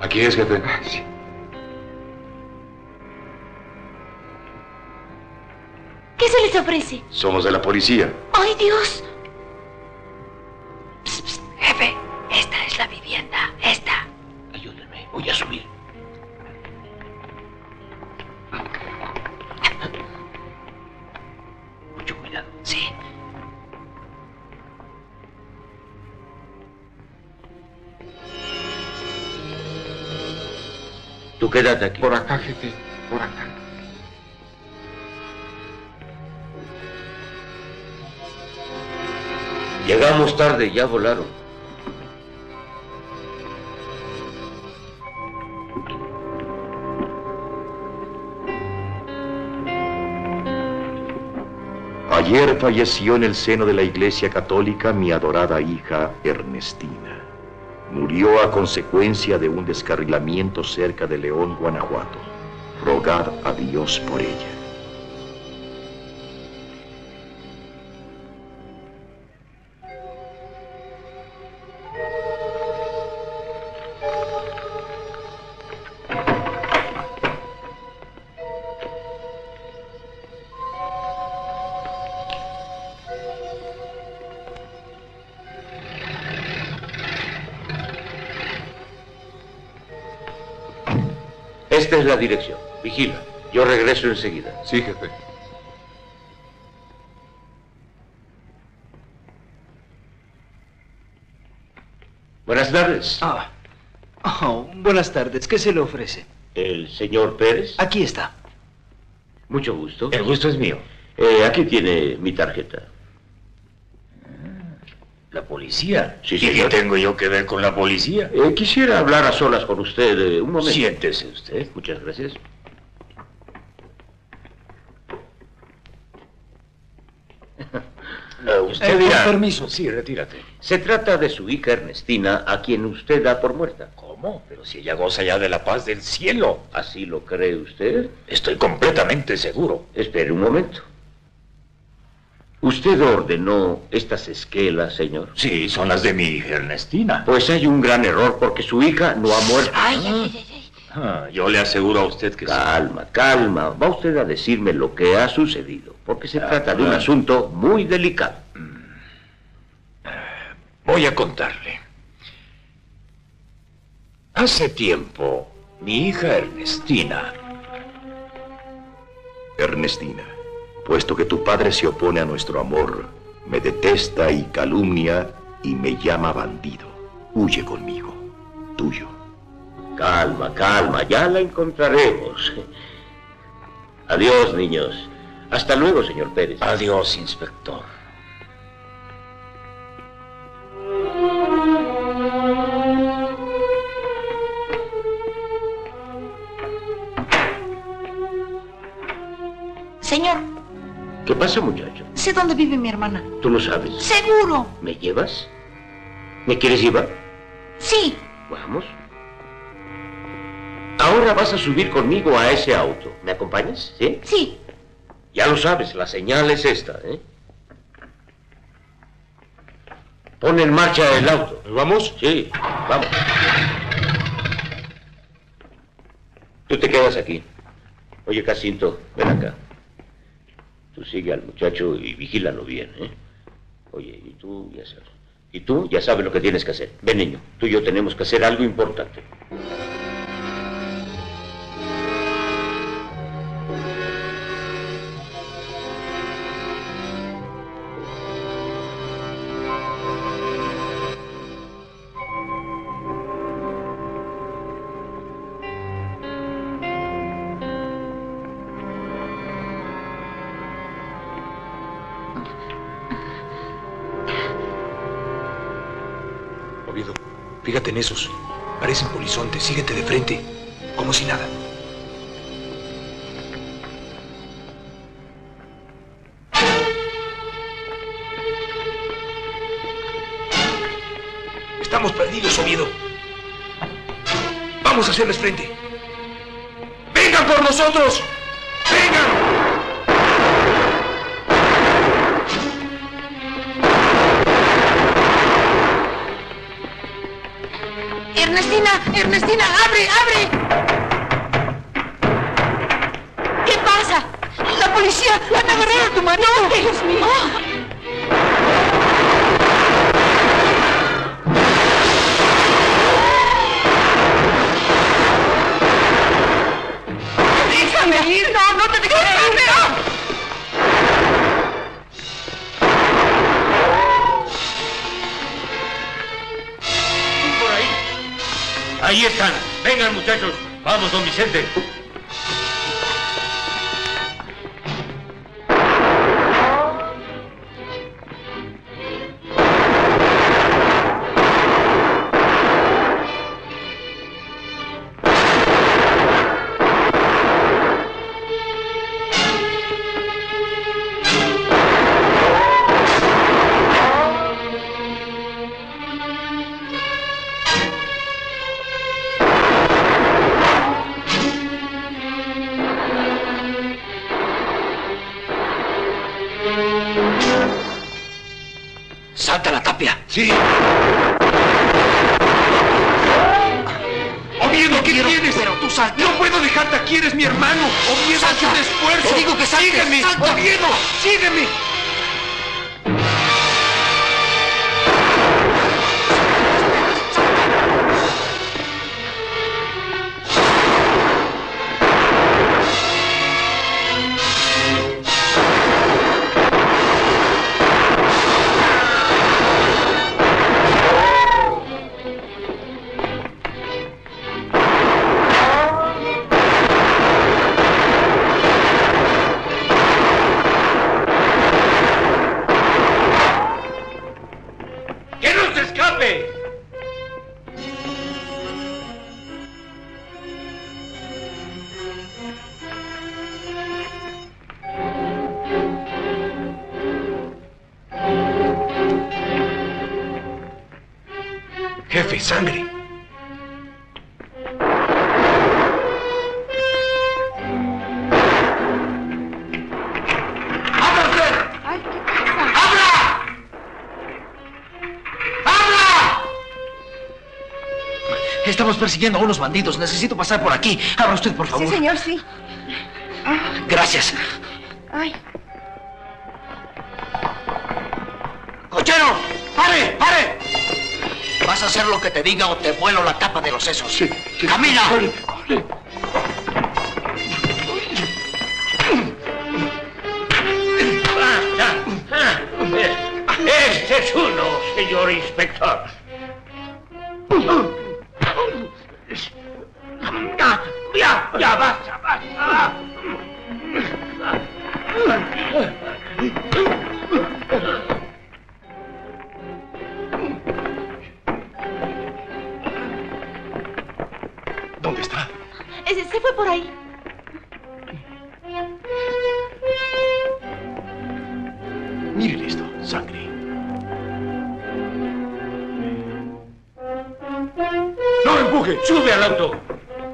Aquí es, jefe. Sí. ¿Qué se les ofrece? Somos de la policía. ¡Ay, Dios! Psst, psst, jefe, esta es la vivienda, esta. Ayúdenme, voy a subir. Mucho cuidado. Sí. Tú quédate aquí. Por acá, jefe, por acá. Llegamos tarde, ya volaron. Ayer falleció en el seno de la Iglesia Católica mi adorada hija Ernestina. Murió a consecuencia de un descarrilamiento cerca de León, Guanajuato. Rogad a Dios por ella. Esta es la dirección. Vigila. Yo regreso enseguida. Sí, jefe. Buenas tardes. Ah. Oh, buenas tardes. ¿Qué se le ofrece? ¿El señor Pérez? Aquí está. Mucho gusto. El gusto es mío. Aquí tiene mi tarjeta. ¿La policía? Sí, señor. ¿Y qué tengo yo que ver con la policía? Quisiera hablar a solas con usted un momento. Siéntese usted. Muchas gracias. Usted dirá. Con permiso. Sí, retírate. Se trata de su hija Ernestina, a quien usted da por muerta. ¿Cómo? Pero si ella goza ya de la paz del cielo. ¿Así lo cree usted? Estoy completamente seguro. Espere un momento. ¿Usted ordenó estas esquelas, señor? Sí, son las de mi hija Ernestina. Pues hay un gran error, porque su hija no ha muerto. Ay, ay, ay, ay. Ah, yo le aseguro a usted que... Calma, sí. Calma. Va usted a decirme lo que ha sucedido, porque se trata de un asunto muy delicado. Voy a contarle. Hace tiempo, mi hija Ernestina... Puesto que tu padre se opone a nuestro amor, me detesta y calumnia y me llama bandido. Huye conmigo, tuyo. Calma, calma, ya la encontraremos. Adiós, niños. Hasta luego, señor Pérez. Adiós, inspector. Señor. ¿Qué pasa, muchacho? Sé dónde vive mi hermana. ¿Tú lo sabes? ¡Seguro! ¿Me llevas? ¿Me quieres llevar? Sí. Vamos. Ahora vas a subir conmigo a ese auto. ¿Me acompañas? ¿Sí? Sí. Ya lo sabes, la señal es esta, ¿eh? Pon en marcha el auto. ¿Vamos? Sí, vamos. Tú te quedas aquí. Oye, Jacinto, ven acá. Tú sigue al muchacho y vigílalo bien, ¿eh? Oye, y tú ya sabes lo que tienes que hacer. Ven, niño, tú y yo tenemos que hacer algo importante. Fíjate en esos. Parecen polizontes. Síguete de frente, como si nada. Estamos perdidos, Oviedo. Vamos a hacerles frente. ¡Vengan por nosotros! Ernestina, abre, abre. ¿Qué pasa? La policía, van a agarrar a tu marido. No, Dios mío. Oh. Ahí están. Vengan, muchachos. Vamos, don Vicente. Sí. Oviedo, ¿qué tienes? Pero tú salta. No puedo dejarte aquí, eres mi hermano. Oviedo, haz un esfuerzo. Te digo que saltes. Sígueme, salta. Oviedo, sígueme. Sangre. ¡Ábrase! ¡Abra! ¡Abra! Estamos persiguiendo a unos bandidos. Necesito pasar por aquí. Abra usted, por favor. Sí, señor, sí. Gracias. Ay. ¡Cochero! ¡Pare! ¡Pare! Vas a hacer lo que te diga o te vuelo la tapa de los sesos. Sí, sí. ¡Camina! ¡Pare! ¡Este es uno, señor inspector! ¡Ya basta, basta! ¿Dónde está? Se fue por ahí. Miren esto, sangre. ¡No empuje! ¡Sube al auto!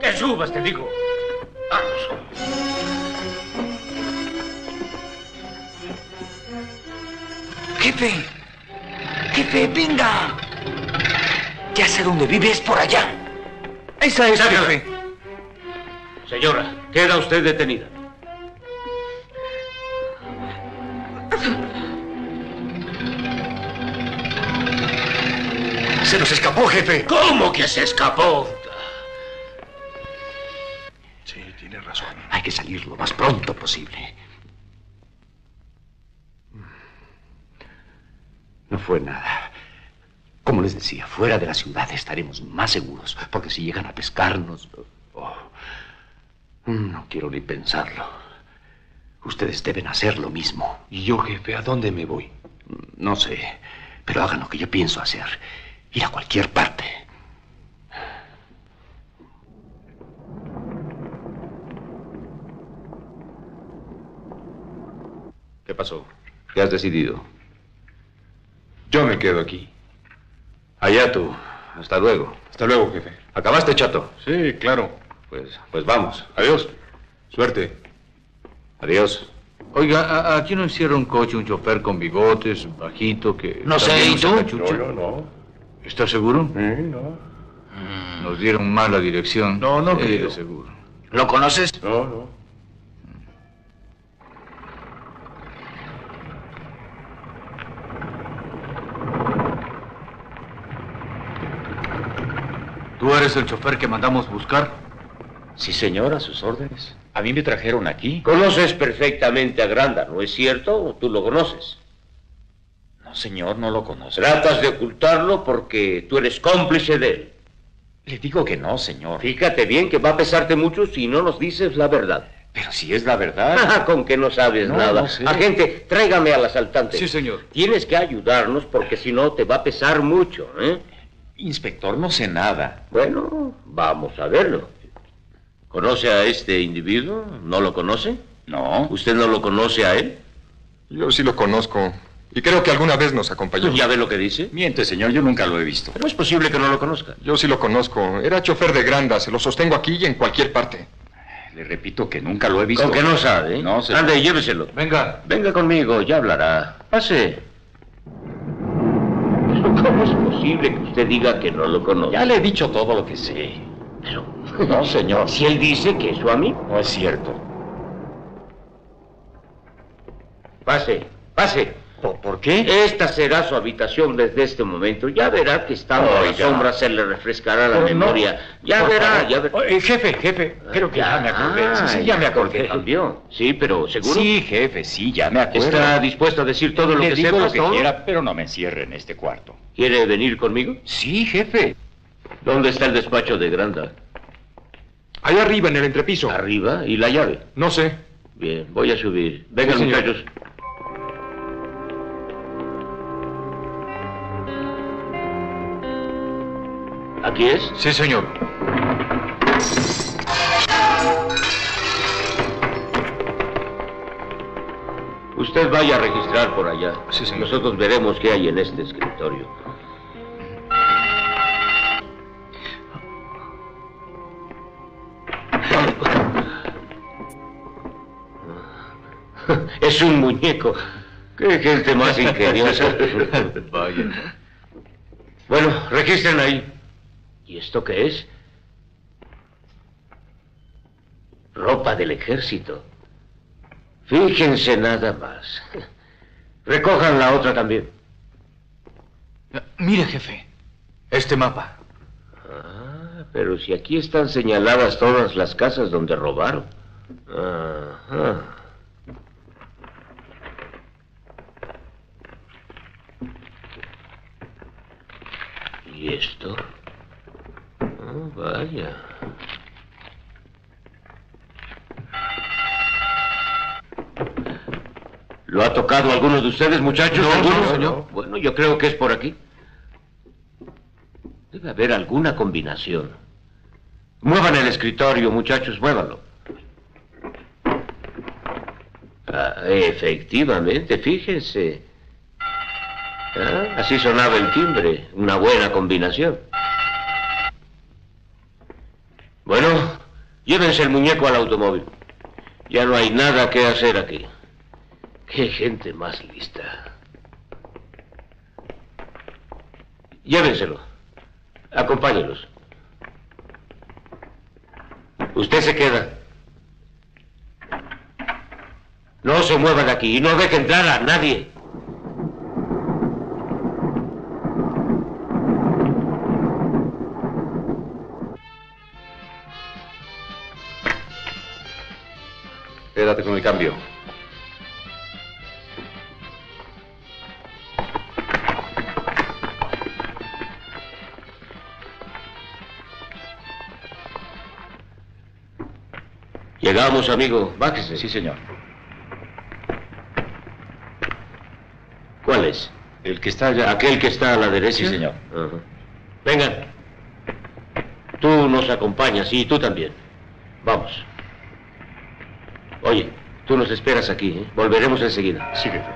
¡Que subas, te digo! ¡Vamos! ¡Jefe! ¡Jefe, venga! Ya sé dónde vives, por allá. Esa es, jefe. Señora, queda usted detenida. Se nos escapó, jefe. ¿Cómo que se escapó? Sí, tiene razón. Hay que salir lo más pronto posible. No fue nada. Como les decía, fuera de la ciudad estaremos más seguros, porque si llegan a pescarnos... Oh, no quiero ni pensarlo. Ustedes deben hacer lo mismo. ¿Y yo, jefe, a dónde me voy? No sé, pero hagan lo que yo pienso hacer. Ir a cualquier parte. ¿Qué pasó? ¿Qué has decidido? Yo me quedo aquí. Allá tú. Hasta luego. Hasta luego, jefe. ¿Acabaste, chato? Sí, claro. Pues vamos. Adiós. Suerte. Adiós. Oiga, aquí no encierra un coche, un chofer con bigotes, bajito, que... No sé, ¿y tú? No. ¿Estás seguro? Sí, no. Nos dieron mal la dirección. No, no, querido. Seguro. ¿Lo conoces? No, no. ¿Tú eres el chofer que mandamos buscar? Sí, señor, a sus órdenes. A mí me trajeron aquí. Conoces perfectamente a Granda, ¿no es cierto? ¿Tú lo conoces? No, señor, no lo conozco. Tratas de ocultarlo porque tú eres cómplice de él. Le digo que no, señor. Fíjate bien que va a pesarte mucho si no nos dices la verdad. Pero si es la verdad... Con que no sabes nada. No sé. Agente, tráigame al asaltante. Sí, señor. Tienes que ayudarnos porque si no te va a pesar mucho, ¿eh? Inspector, no sé nada. Bueno, vamos a verlo. ¿Conoce a este individuo? ¿No lo conoce? No. ¿Usted no lo conoce a él? Yo sí lo conozco. Y creo que alguna vez nos acompañó. ¿Ya ve lo que dice? Miente, señor, yo nunca lo he visto. Pero es posible que no lo conozca. Yo sí lo conozco. Era chofer de Granda, se lo sostengo aquí y en cualquier parte. Le repito que nunca lo he visto. Aunque no sabe. No, señor. Ande, lléveselo. Venga. Venga conmigo, ya hablará. Pase. ¿Cómo es posible que usted diga que no lo conoce? Ya le he dicho todo lo que sé. Pero... No, señor. Si él dice que es su amigo. No es cierto. Pase, pase. ¿Por qué? Esta será su habitación desde este momento. Ya verá que estando a la sombra se le refrescará la memoria. Ya verá, ya verá. Jefe, creo que ya me acordé. Sí, ya me acordé. ¿Cambió? Sí, pero ¿seguro? Sí, jefe, sí, ya me acuerdo. ¿Está dispuesto a decir todo lo que sepa? Le digo lo que quiera, pero no me encierre en este cuarto. ¿Quiere venir conmigo? Sí, jefe. ¿Dónde está el despacho de Granda? Allá arriba, en el entrepiso. ¿Arriba? ¿Y la llave? No sé. Bien, voy a subir. Vengan, muchachos. ¿Aquí es? Sí, señor. Usted vaya a registrar por allá. Sí, señor. Nosotros veremos qué hay en este escritorio. Es un muñeco. Qué gente más ingeniosa. Vaya. Bueno, registren ahí. ¿Y esto qué es? Ropa del ejército. Fíjense nada más. Recojan la otra también. Mire, jefe, este mapa. Ah, pero si aquí están señaladas todas las casas donde robaron. Ajá. ¿Y esto? Oh, vaya. ¿Lo ha tocado alguno de ustedes, muchachos? No, ¿alguno, señor? No. Bueno, yo creo que es por aquí. Debe haber alguna combinación. Muevan el escritorio, muchachos, muévanlo. Ah, efectivamente, fíjense. Ah, así sonaba el timbre. Una buena combinación. Bueno, llévense el muñeco al automóvil. Ya no hay nada que hacer aquí. Qué gente más lista. Llévenselo. Acompáñelos. Usted se queda. No se mueva de aquí y no deje entrar a nadie. Quédate con el cambio. Llegamos, amigo. Bájese. Sí, señor. ¿Cuál es? El que está allá. ¿Aquel que está a la derecha? Sí, señor. Uh-huh. Vengan. Tú nos acompañas y tú también. Vamos. Oye, tú nos esperas aquí, ¿eh? Volveremos enseguida. Sí, jefe.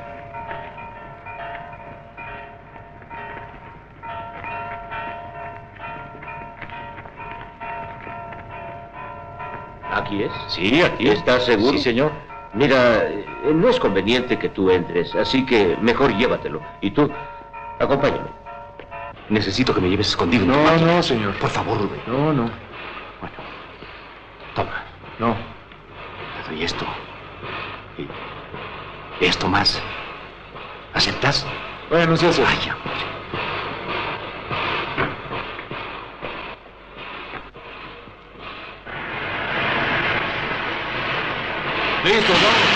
¿Aquí es? Sí, aquí. ¿Estás seguro? Sí, señor. Mira, no es conveniente que tú entres, así que mejor llévatelo. Y tú, acompáñame. Necesito que me lleves escondido. No, no, señor. Por favor, Rubén. No, no. Bueno, toma. No. Y esto. Y esto más. ¿Aceptas? Bueno, sí, sí. Ay, amor. Listo, ¿no?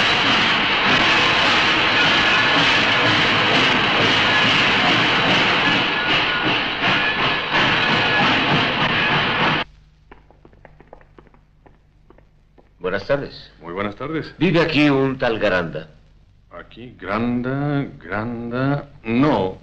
Buenas tardes. Muy buenas tardes. ¿Vive aquí un tal Granda? ¿Aquí? ¿Granda? No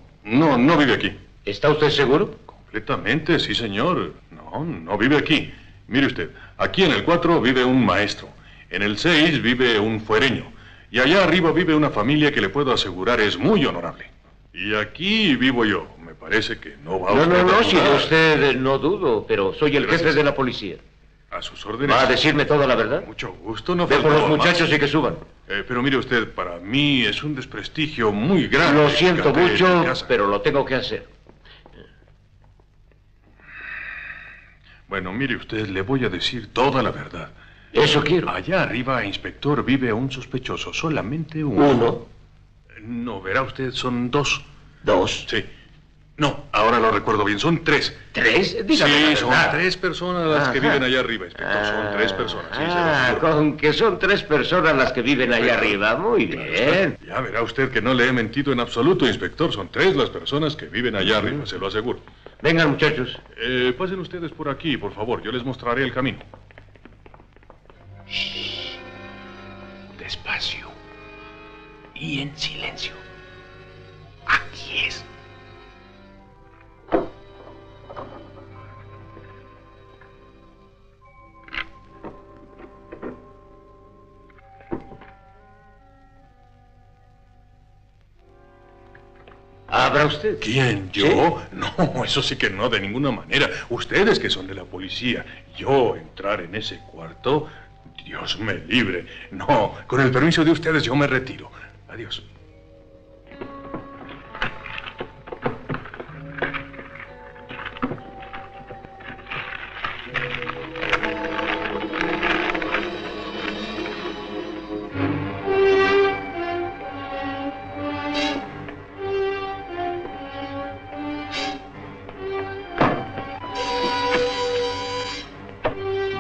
vive aquí. ¿Está usted seguro? Completamente, sí, señor. No vive aquí. Mire usted, aquí en el 4 vive un maestro, en el 6 vive un fuereño, y allá arriba vive una familia que le puedo asegurar es muy honorable. Y aquí vivo yo. Me parece que no va usted a dudar. No, si usted no dudo, pero soy el jefe de la policía. A sus órdenes. ¿Va a decirme toda la verdad? Mucho gusto, no faltaba más. Dejo los muchachos y que suban. Pero mire usted, para mí es un desprestigio muy grande. Lo siento mucho, pero lo tengo que hacer. Bueno, mire usted, le voy a decir toda la verdad. Eso quiero. Allá arriba, inspector, vive un sospechoso, solamente uno. ¿Uno? No, verá usted, son dos. ¿Dos? Sí. No, ahora lo recuerdo bien, son tres. ¿Tres? Dígame la verdad. Sí, son tres personas las que viven allá arriba, inspector, son tres personas. Sí, con que son tres personas las que viven allá arriba, muy bien. Ya verá usted que no le he mentido en absoluto, inspector, son tres las personas que viven allá arriba, se lo aseguro. Vengan, muchachos. Pasen ustedes por aquí, por favor, yo les mostraré el camino. Shh. Despacio y en silencio. Aquí es. ¿Habrá usted? ¿Quién? ¿Yo? ¿Sí? No, eso sí que no, de ninguna manera. Ustedes que son de la policía, yo entrar en ese cuarto, Dios me libre. No, con el permiso de ustedes yo me retiro. Adiós.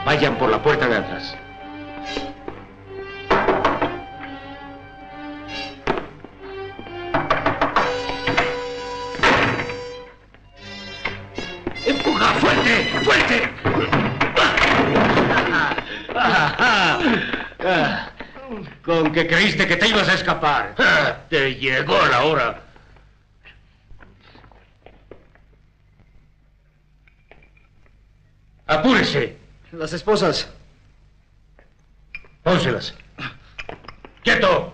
Vayan por la puerta de atrás. ¡Empuja! ¡Fuerte! ¡Fuerte! ¿Con qué creíste que te ibas a escapar? ¡Te llegó la hora! ¡Apúrese! Las esposas. Pónselas. ¡Quieto!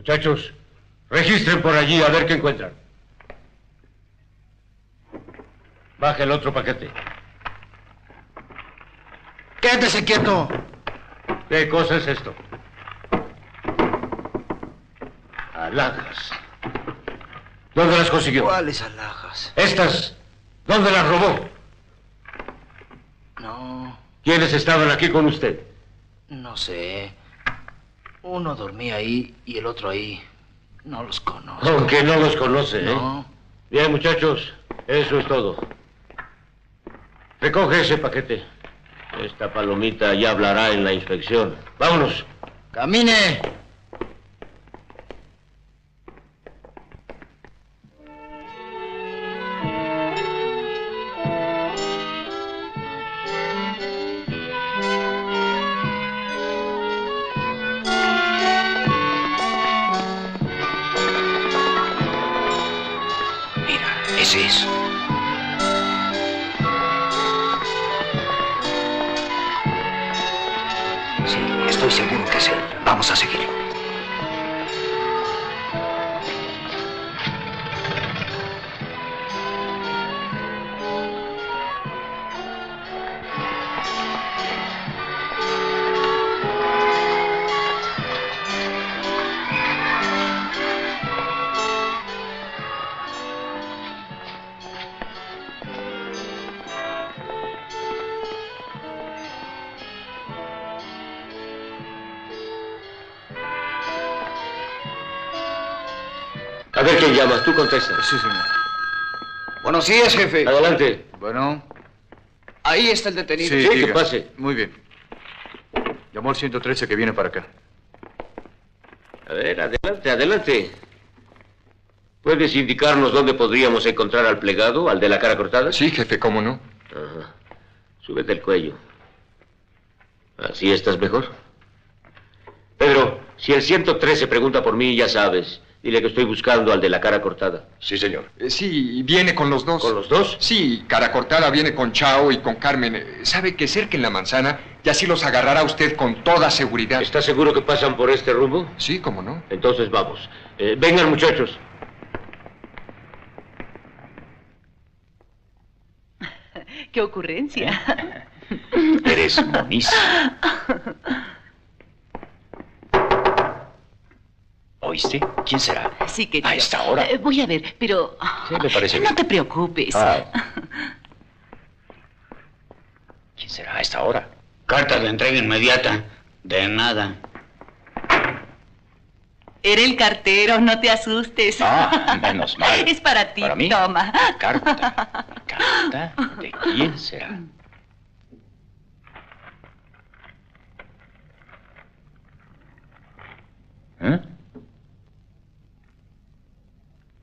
Muchachos, registren por allí a ver qué encuentran. Baja el otro paquete. ¡Quédese quieto! ¿Qué cosa es esto? Alhajas. ¿Dónde las consiguió? ¿Cuáles alhajas? Estas. ¿Dónde las robó? No. ¿Quiénes estaban aquí con usted? No sé. Uno dormía ahí y el otro ahí. No los conozco. Aunque no los conoce, ¿eh? No. Bien, muchachos. Eso es todo. Recoge ese paquete. Esta palomita ya hablará en la inspección. ¡Vámonos! ¡Camine! A ver quién llama, tú contestas. Sí, señor. Buenos días, jefe. Adelante. Bueno. Ahí está el detenido. Sí, que pase. Muy bien. Llamó al 113 que viene para acá. A ver, adelante, adelante. ¿Puedes indicarnos dónde podríamos encontrar al plegado, al de la cara cortada? Sí, jefe, cómo no. Ajá. Súbete el cuello. Así estás mejor. Pedro, si el 113 pregunta por mí, ya sabes. Dile que estoy buscando al de la cara cortada. Sí, señor. Sí, viene con los dos. ¿Con los dos? Sí, cara cortada viene con Chao y con Carmen. Sabe que cerquen la manzana y así los agarrará usted con toda seguridad. ¿Está seguro que pasan por este rumbo? Sí, cómo no. Entonces vamos. Vengan, muchachos. ¡Qué ocurrencia! Eres monísima. ¿Oíste? ¿Quién será? Sí, querido. ¿A esta hora? Voy a ver, pero... Sí, me parece bien. No te preocupes. ¿Quién será a esta hora? Carta de entrega inmediata. De nada. Era el cartero, no te asustes. Ah, menos mal. Es para ti. ¿Para mí? Toma. Carta. ¿Carta? ¿De quién será? ¿Eh?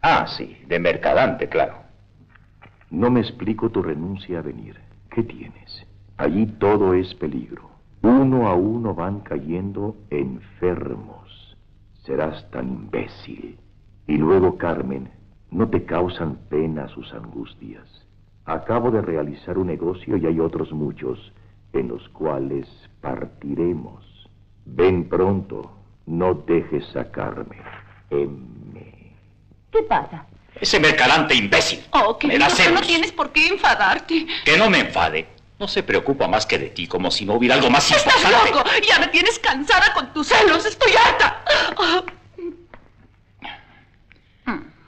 Ah, sí, de Mercadante, claro. No me explico tu renuncia a venir. ¿Qué tienes? Allí todo es peligro. Uno a uno van cayendo enfermos. Serás tan imbécil. Y luego, Carmen, no te causan pena sus angustias. Acabo de realizar un negocio y hay otros muchos en los cuales partiremos. Ven pronto, no dejes a Carmen. ¿Qué pasa? Ese Mercadante imbécil. Oh, que no tienes por qué enfadarte. Que no me enfade. No se preocupa más que de ti, como si no hubiera algo más importante. ¡Estás loco! ¡Ya me tienes cansada con tus celos! ¡Estoy harta!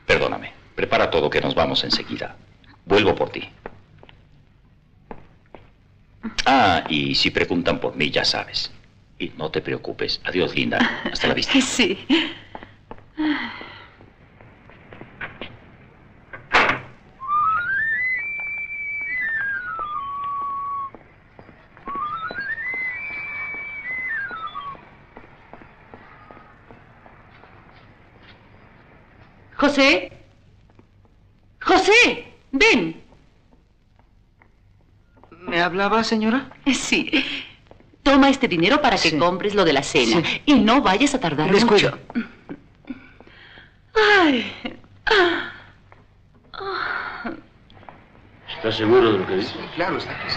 Perdóname. Prepara todo que nos vamos enseguida. Vuelvo por ti. Ah, y si preguntan por mí, ya sabes. Y no te preocupes. Adiós, linda. Hasta la vista. Sí. José, José, ven. ¿Me hablaba, señora? Sí. Toma este dinero para que compres lo de la cena. Sí. Y no vayas a tardar mucho. Ay. ¿Estás seguro de lo que dices? Sí, claro, está aquí.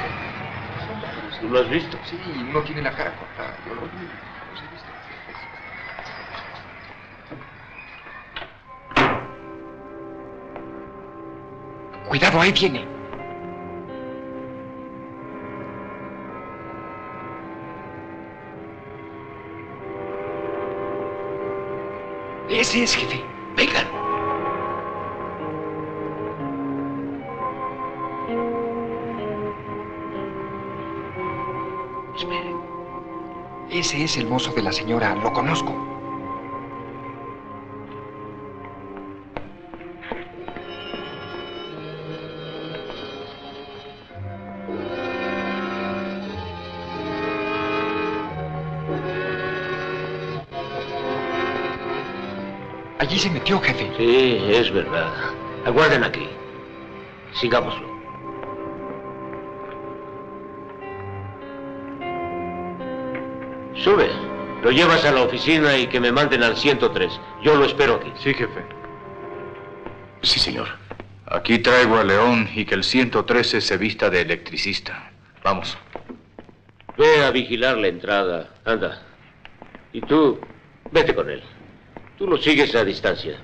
¿Tú lo has visto? Sí, no tiene la cara cortada. Yo lo vi. Cuidado, ahí viene. Ese es, jefe. Vengan. Esperen. Ese es el mozo de la señora. Lo conozco. Allí se metió, jefe. Sí, es verdad. Aguarden aquí. Sigámoslo. Sube. Lo llevas a la oficina y que me manden al 103. Yo lo espero aquí. Sí, jefe. Sí, señor. Aquí traigo a León y que el 113 se vista de electricista. Vamos. Ve a vigilar la entrada. Anda. Y tú, vete con él. Tú lo sigues a distancia.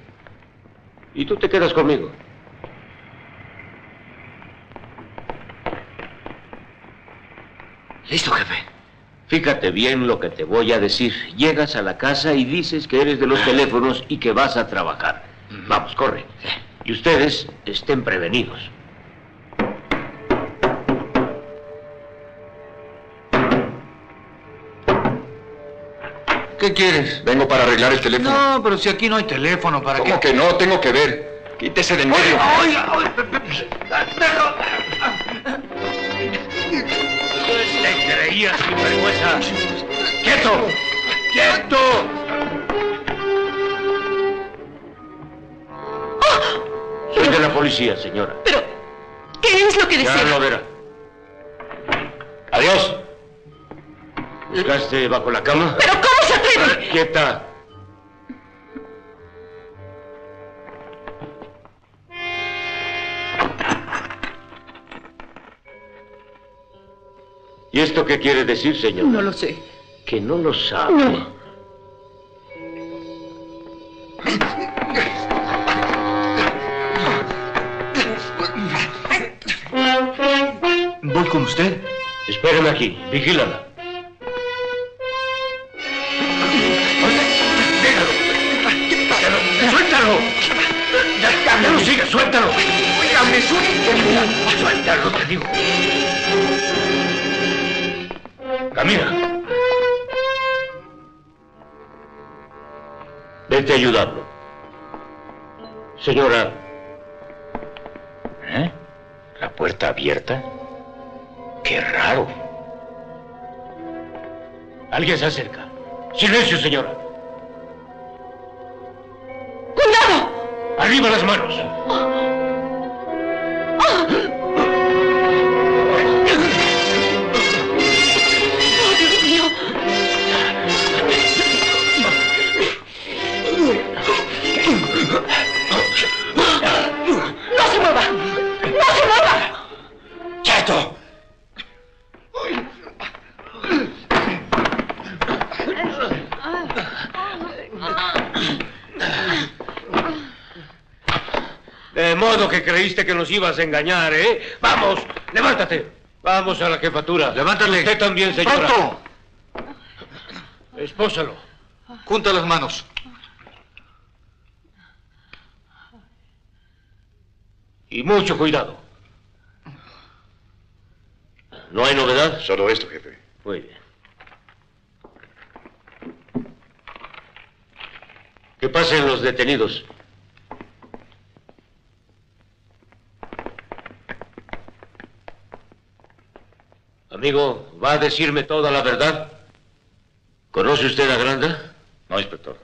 Y tú te quedas conmigo. Listo, jefe. Fíjate bien lo que te voy a decir. Llegas a la casa y dices que eres de los teléfonos y que vas a trabajar. Vamos, corre. Y ustedes estén prevenidos. ¿Qué quieres? Vengo para arreglar el teléfono. No, pero si aquí no hay teléfono, ¿para qué? ¿Cómo que no? Tengo que ver. Quítese de en medio. ¡Oiga! ¡Te creías, sinvergüenza! ¡Quieto! ¡Quieto! Soy de la policía, señora. Pero, ¿qué es lo que decía? Ya lo verá. Adiós. ¿Buscaste bajo la cama? ¿Pero cómo se atreve? ¡Quieta! ¿Y esto qué quiere decir, señor? No lo sé. Que no lo sabe. No. ¿Voy con usted? Espérame aquí. Vigílala. ¡Suéltalo, sigue! ¡Suéltalo! ¡Oígame, suéltalo! ¡Suéltalo, te digo! ¡Camina! Vete a ayudarlo. Señora... ¿Eh? ¿La puerta abierta? ¡Qué raro! Alguien se acerca. ¡Silencio, señora! ¡Arriba las manos! ¡Dios mío! ¡No se mueva! ¡No se mueva! ¡Chato! De modo que creíste que nos ibas a engañar, ¿eh? ¡Vamos! ¡Levántate! ¡Vamos a la jefatura! ¡Levántale! ¡Usted también, señora! ¡Pronto! Espósalo. Junta las manos. Y mucho cuidado. ¿No hay novedad? Solo esto, jefe. Muy bien. Que pasen los detenidos. Amigo, ¿va a decirme toda la verdad? ¿Conoce usted a Granda? No, inspector.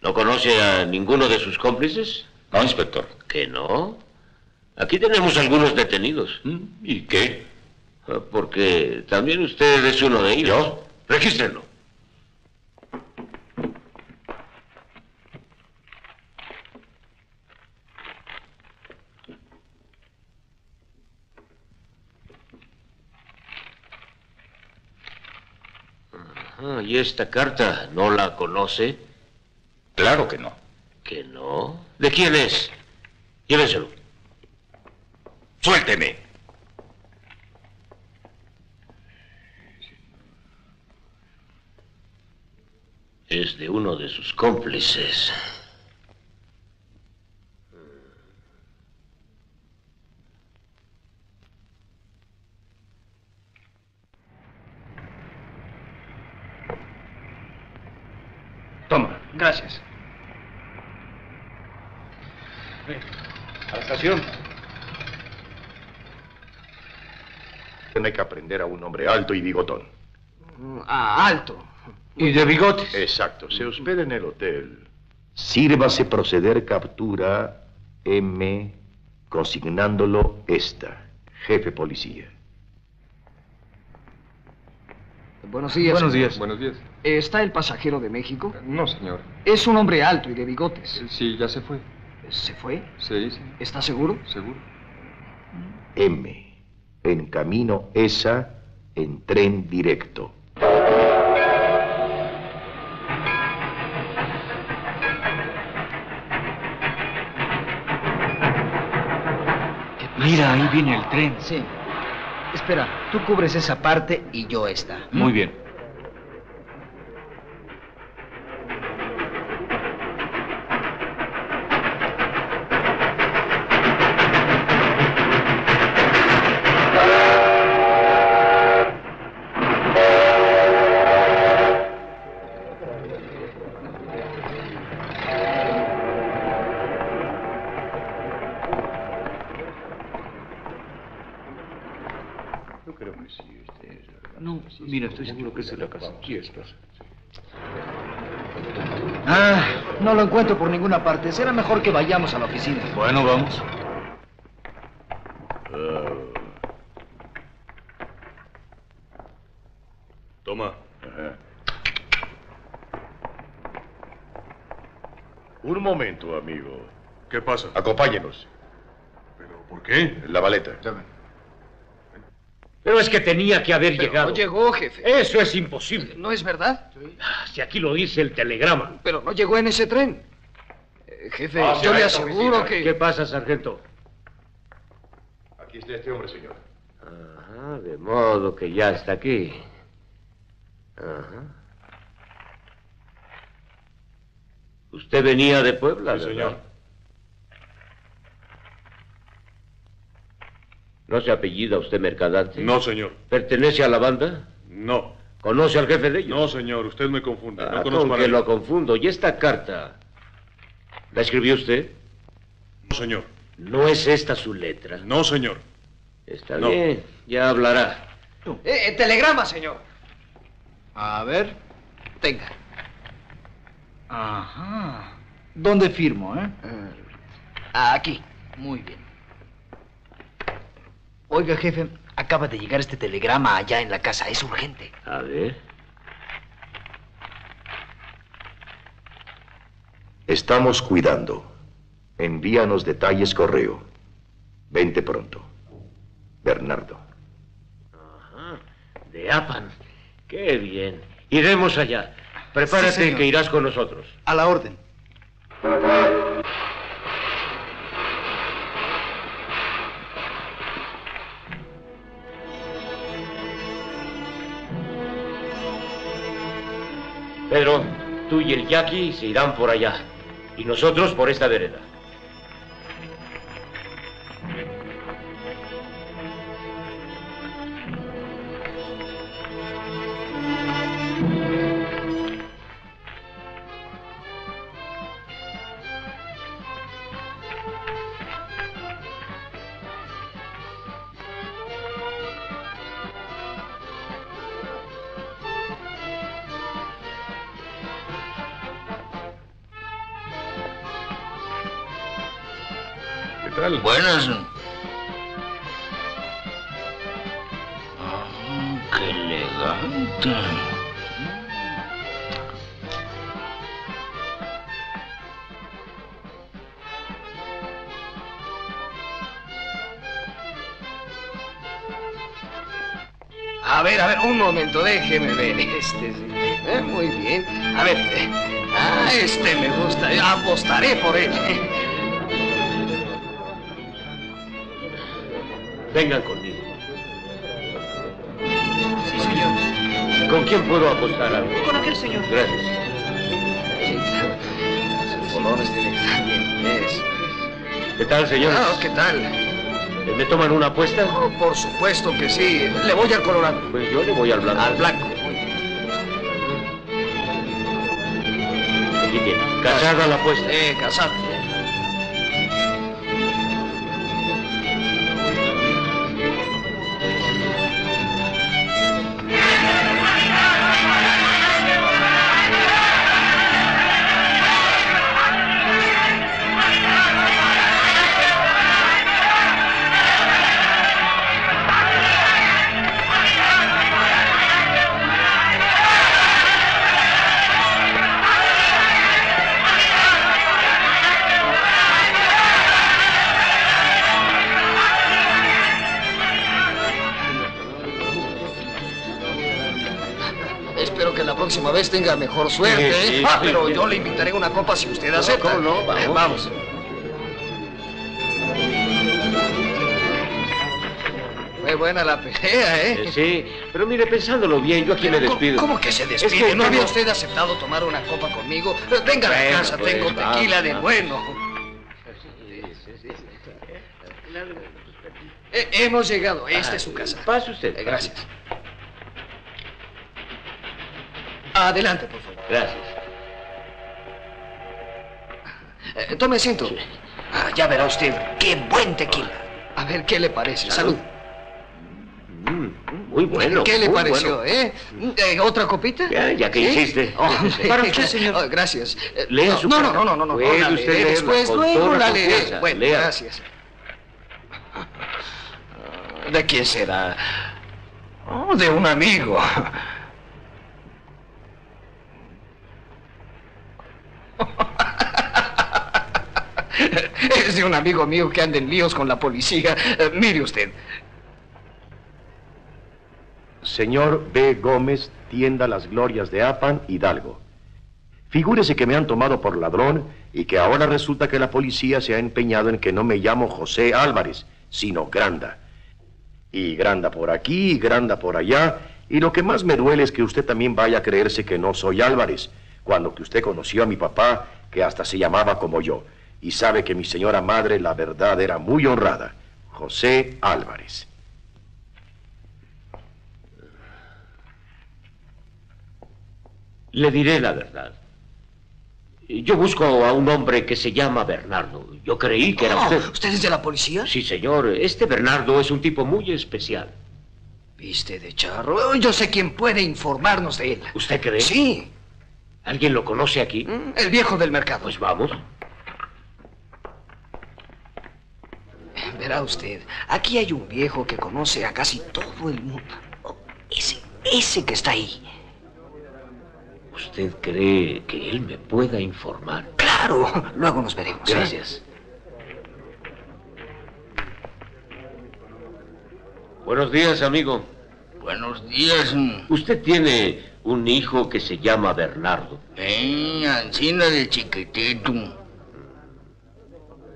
¿No conoce a ninguno de sus cómplices? No, inspector. ¿Que no? Aquí tenemos algunos detenidos. ¿Y qué? Porque también usted es uno de ellos. ¿Yo? Regístrenlo. ¿Y esta carta no la conoce? Claro que no. ¿Que no? ¿De quién es? Llévenselo. ¡Suélteme! Es de uno de sus cómplices. Toma. Gracias. Ven, a la estación. Hay que aprender a un hombre alto y bigotón. Ah, alto. Y de bigotes. Exacto. Se hospeda en el hotel. Sírvase proceder captura M, consignándolo esta, jefe policía. Buenos días. Buenos días. Buenos días. ¿Está el pasajero de México? No, señor. Es un hombre alto y de bigotes. Sí, ya se fue. ¿Se fue? Sí, sí. ¿Está seguro? Seguro. M, en camino esa, en tren directo. Mira, ahí viene el tren. Sí. Espera, tú cubres esa parte y yo esta. Muy bien. Mira, estoy seguro que es de la casa. Aquí estás. Ah, no lo encuentro por ninguna parte. Será mejor que vayamos a la oficina. Bueno, vamos. Toma. Ajá. Un momento, amigo. ¿Qué pasa? Acompáñenos. ¿Pero por qué? La maleta. Dame. Pero es que tenía que haber llegado. No llegó, jefe. Eso es imposible. ¿No es verdad? Sí. Si aquí lo dice el telegrama. Pero no llegó en ese tren. Jefe, yo le aseguro que... ¿Qué pasa, sargento? Aquí está este hombre, señor. Ajá, de modo que ya está aquí. Ajá. ¿Usted venía de Puebla, sí, señor? ¿No se apellida usted Mercadante? No, señor. ¿Pertenece a la banda? No. ¿Conoce al jefe de ellos? No, señor, usted me confunde. Ah, no conozco a nadie. Lo confundo. ¿Y esta carta la escribió usted? No, señor. ¿No es esta su letra? No, señor. Está bien, ya hablará. Telegrama, señor. A ver, tenga. Ajá. ¿Dónde firmo, Aquí. Muy bien. Oiga, jefe, acaba de llegar este telegrama allá en la casa. Es urgente. A ver. Estamos cuidando. Envíanos detalles correo. Vente pronto. Bernardo. Ajá. De Apan. Qué bien. Iremos allá. Prepárate, sí, que irás con nosotros. A la orden. Pedro, tú y el Yaqui se irán por allá, y nosotros por esta vereda. Buenas. Oh, qué elegante. A ver, un momento, déjeme ver. Sí. Muy bien. A ver. Este me gusta. Apostaré por él. Vengan conmigo. Sí, señor. ¿Con quién puedo apostar algo? Con aquel señor. Gracias. Sí, claro. Los colores del examen, ¿ves? ¿Qué tal, señor? Ah, ¿qué tal? ¿Me toman una apuesta? Oh, por supuesto que sí. Le voy al colorado. Pues yo le voy al blanco. Al blanco. Aquí tiene. Casada la apuesta. Casada. Próxima vez tenga mejor suerte. Sí, sí, pero sí, yo le invitaré una copa si usted acepta. ¿Cómo no? Vamos. Vamos. Fue buena la pelea, ¿eh? Sí, pero mire, pensándolo bien, yo aquí me despido. ¿Cómo que se despide? Es que ¿no había usted aceptado tomar una copa conmigo? Venga a la casa, pues, tengo tequila de bueno. Hemos llegado, esta es su casa. Pase usted. Gracias. Adelante, por favor. Gracias. Tome asiento. Sí. Ah, ya verá usted, qué buen tequila. A ver, ¿qué le parece? Salud. Muy bueno. ¿Qué le pareció, ¿Otra copita? Ya que hiciste. Oh, para usted, señor. Oh, gracias. Lea su carta. No. Puede usted después, luego la leeré. Bueno, lea. Gracias. ¿De quién será? Oh, de un amigo. Es de un amigo mío que anda en líos con la policía. Mire usted. Señor B. Gómez, tienda Las Glorias de Apan, Hidalgo. Figúrese que me han tomado por ladrón y que ahora resulta que la policía se ha empeñado en que no me llamo José Álvarez, sino Granda. Y Granda por aquí, y Granda por allá. Y lo que más me duele es que usted también vaya a creerse que no soy Álvarez, cuando que usted conoció a mi papá, que hasta se llamaba como yo. Y sabe que mi señora madre, la verdad, era muy honrada. José Álvarez. Le diré la verdad. Yo busco a un hombre que se llama Bernardo. Yo creí que era usted. ¿Usted es de la policía? Sí, señor. Este Bernardo es un tipo muy especial. ¿Viste de charro? Yo sé quién puede informarnos de él. ¿Usted cree? Sí. ¿Alguien lo conoce aquí? El viejo del mercado. Pues vamos. Verá usted, aquí hay un viejo que conoce a casi todo el mundo. Ese que está ahí. ¿Usted cree que él me pueda informar? ¡Claro! Luego nos veremos. Gracias. Buenos días, amigo. Buenos días. Usted tiene un hijo que se llama Bernardo. Ancina de chiquitito.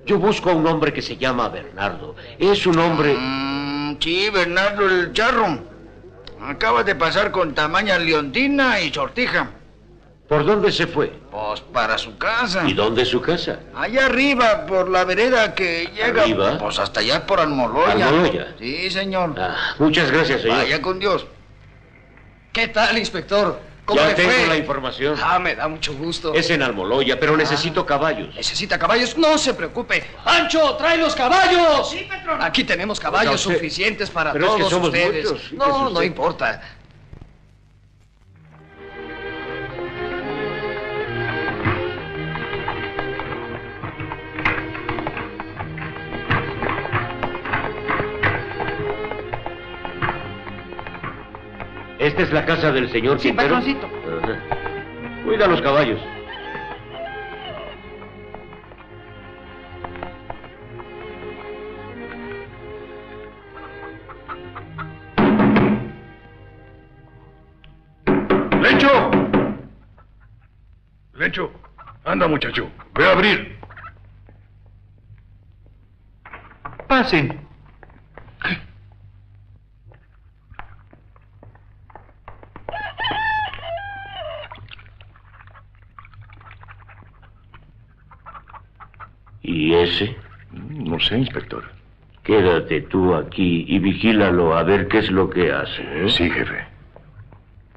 Yo busco a un hombre que se llama Bernardo. Es un hombre... sí, Bernardo el charro. Acaba de pasar con tamaña leontina y sortija. ¿Por dónde se fue? Pues para su casa. ¿Y dónde es su casa? Allá arriba, por la vereda que llega... ¿Arriba? Pues hasta allá por Almoloya. ¿Almoloya? Sí, señor. Ah, muchas gracias, señor. Vaya con Dios. ¿Qué tal, inspector? Ya tengo la información. Ah, me da mucho gusto. Es en Almoloya, pero necesito caballos. ¿Necesita caballos? No se preocupe. ¡Pancho, trae los caballos! Sí, patrón. Aquí tenemos caballos suficientes para todos ustedes. No, no importa. ¿Esta es la casa del señor Quintero? Sí, patroncito. Cuida los caballos. ¡Lencho! ¡Lencho! Anda, muchacho. Ve a abrir. Pasen. GTS? No sé, inspector. Quédate tú aquí y vigílalo a ver qué es lo que hace, ¿eh? Sí, jefe.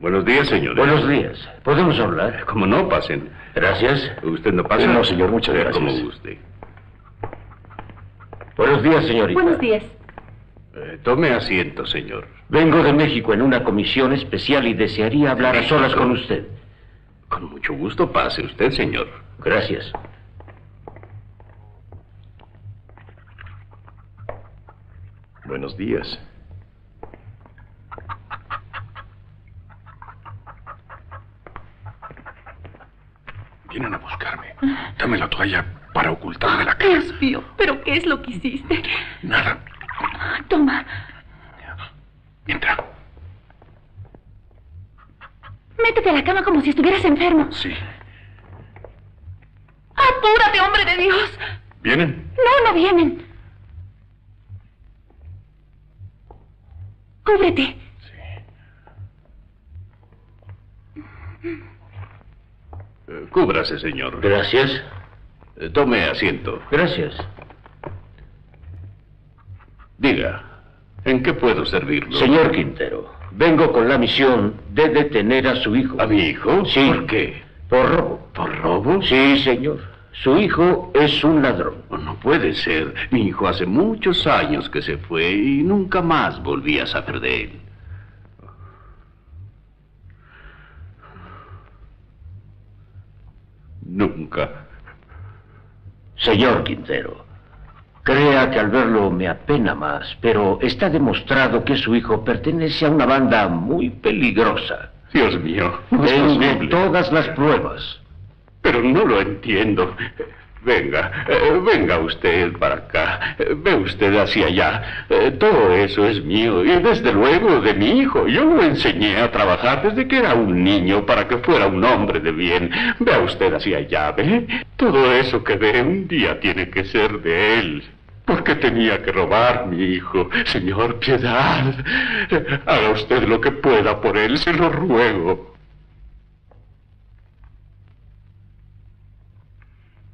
Buenos días, señores. Buenos días. ¿Podemos hablar? Como no, pasen. Gracias. ¿Usted no pasa? No, señor, muchas gracias. Como guste. Buenos días, señorita. Buenos días. Tome asiento, señor. Vengo de México en una comisión especial y desearía hablar a solas con usted. Con mucho gusto, pase usted, señor. Gracias. Buenos días. Vienen a buscarme. Dame la toalla para ocultarme la cara. Dios mío, ¿pero qué es lo que hiciste? Nada. Toma. Entra. Métete a la cama como si estuvieras enfermo. Sí. ¡Apúrate, hombre de Dios! ¿Vienen? No, no vienen. Cúbrete. Sí. Cúbrase, señor. Gracias. Tome asiento. Gracias. Diga, ¿en qué puedo servirlo? Señor Quintero, vengo con la misión de detener a su hijo. ¿A mi hijo? Sí. ¿Por qué? Por robo. ¿Por robo? Sí, señor. Su hijo es un ladrón. No puede ser. Mi hijo hace muchos años que se fue y nunca más volví a saber de él. Nunca. Señor Quintero, crea que al verlo me apena más, pero está demostrado que su hijo pertenece a una banda muy peligrosa. Dios mío, no es posible. Tengo todas las pruebas. Pero no lo entiendo. Venga, venga usted para acá. Ve usted hacia allá. Todo eso es mío y desde luego de mi hijo. Yo lo enseñé a trabajar desde que era un niño para que fuera un hombre de bien. Vea usted hacia allá, ¿ve? Todo eso que ve un día tiene que ser de él. ¿Por qué tenía que robar mi hijo? Señor, piedad. Haga usted lo que pueda por él, se lo ruego.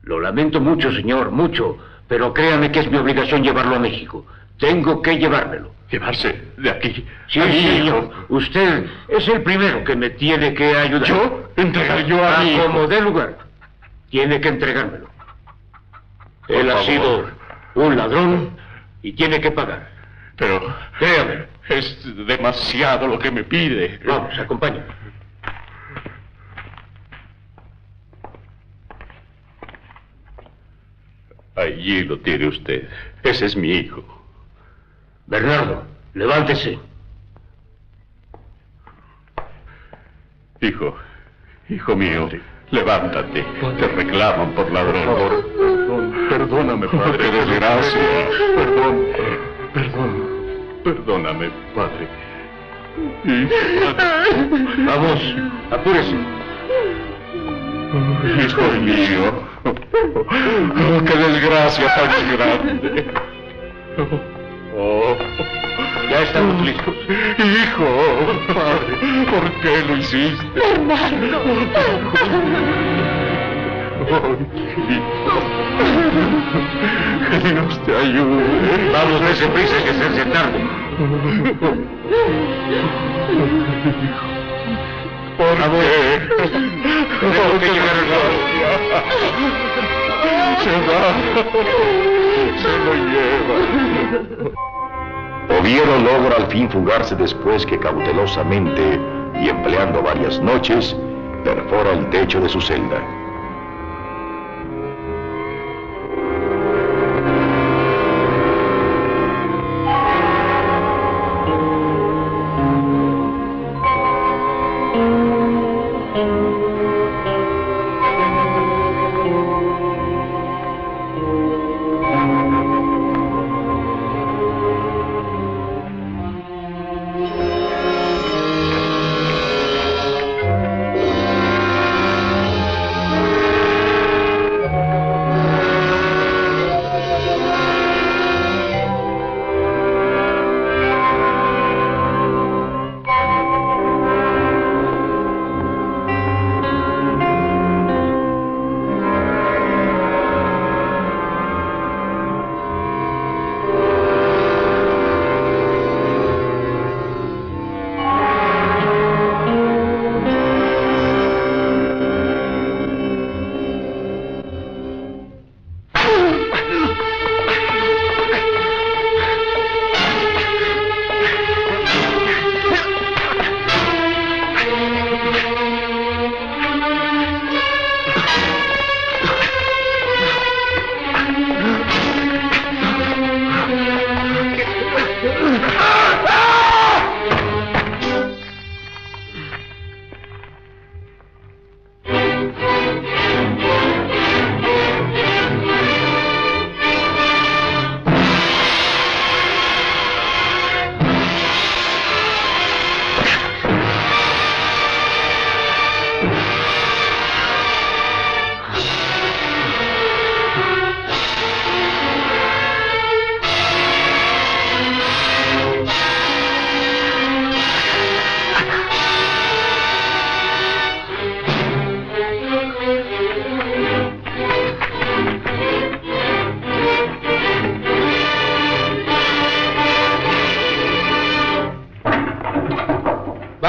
Lo lamento mucho, señor, mucho. Pero créame que es mi obligación llevarlo a México. Tengo que llevármelo. ¿Llevarse de aquí? Sí, señor. Usted es el primero que me tiene que ayudar. ¿Yo? ¿Entregar yo a mi hijo? Como dé lugar. Tiene que entregármelo. Él ha sido un ladrón y tiene que pagar. Pero... créame. Es demasiado lo que me pide. Vamos, acompáñame. Allí lo tiene usted. Ese es mi hijo. Bernardo, levántese. Hijo, hijo mío, levántate. Te reclaman por ladrón. Por favor, perdón. Perdóname, padre. ¡Qué desgracia! Perdón, perdón. Perdóname, padre. Y... vamos, apúrese. Hijo mío. Oh, ¡qué desgracia tan grande! Oh. Ya estamos listos. Hijo, padre, ¿por qué lo hiciste? ¡Bernardo! Oh, hijo. Que Dios te ayude. Vamos, dése prisa, que se hace tarde. ¿Por qué? Tengo que llegar al lado. Se va. Se lo lleva. Oviedo logra al fin fugarse después que cautelosamente y empleando varias noches, perfora el techo de su celda.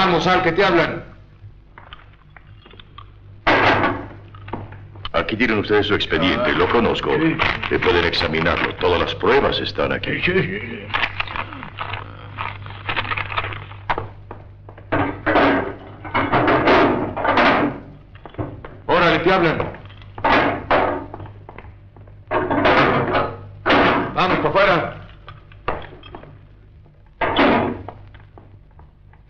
Vamos, Al, que te hablan. Aquí tienen ustedes su expediente, lo conozco. Pueden examinarlo, todas las pruebas están aquí. Órale, te hablan. Vamos, para afuera.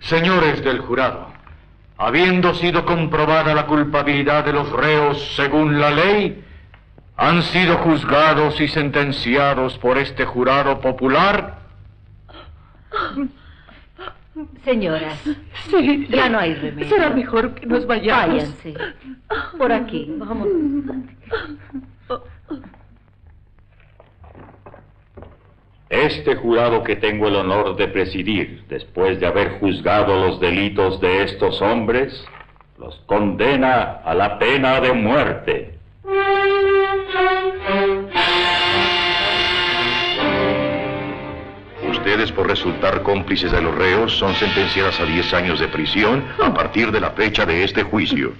Señores del jurado, habiendo sido comprobada la culpabilidad de los reos según la ley, han sido juzgados y sentenciados por este jurado popular. Señoras, sí, ya no hay remedio. Será mejor que nos vayamos. Váyanse. Por aquí, vamos. Este jurado que tengo el honor de presidir, después de haber juzgado los delitos de estos hombres, los condena a la pena de muerte. Ustedes, por resultar cómplices de los reos, son sentenciadas a 10 años de prisión a partir de la fecha de este juicio.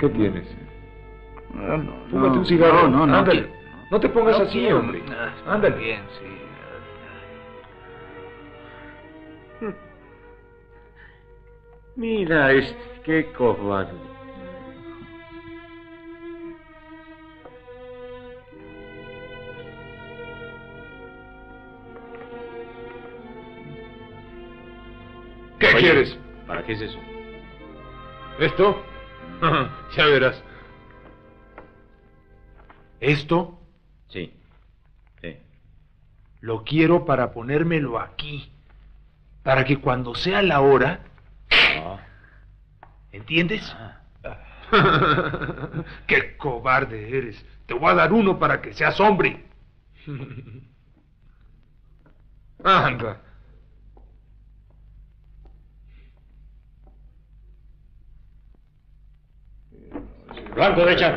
¿Qué tienes? Fúmate un cigarro. No, ándale. No te pongas así, hombre. Ándale. Bien, sí. Mira qué cobarde. ¿Qué quieres? ¿Para qué es eso? ¿Esto? Ya verás. ¿Esto? Sí. Lo quiero para ponérmelo aquí. Para que cuando sea la hora... ¿Entiendes? ¡Qué cobarde eres! Te voy a dar uno para que seas hombre. Anda. Blanco, derecha.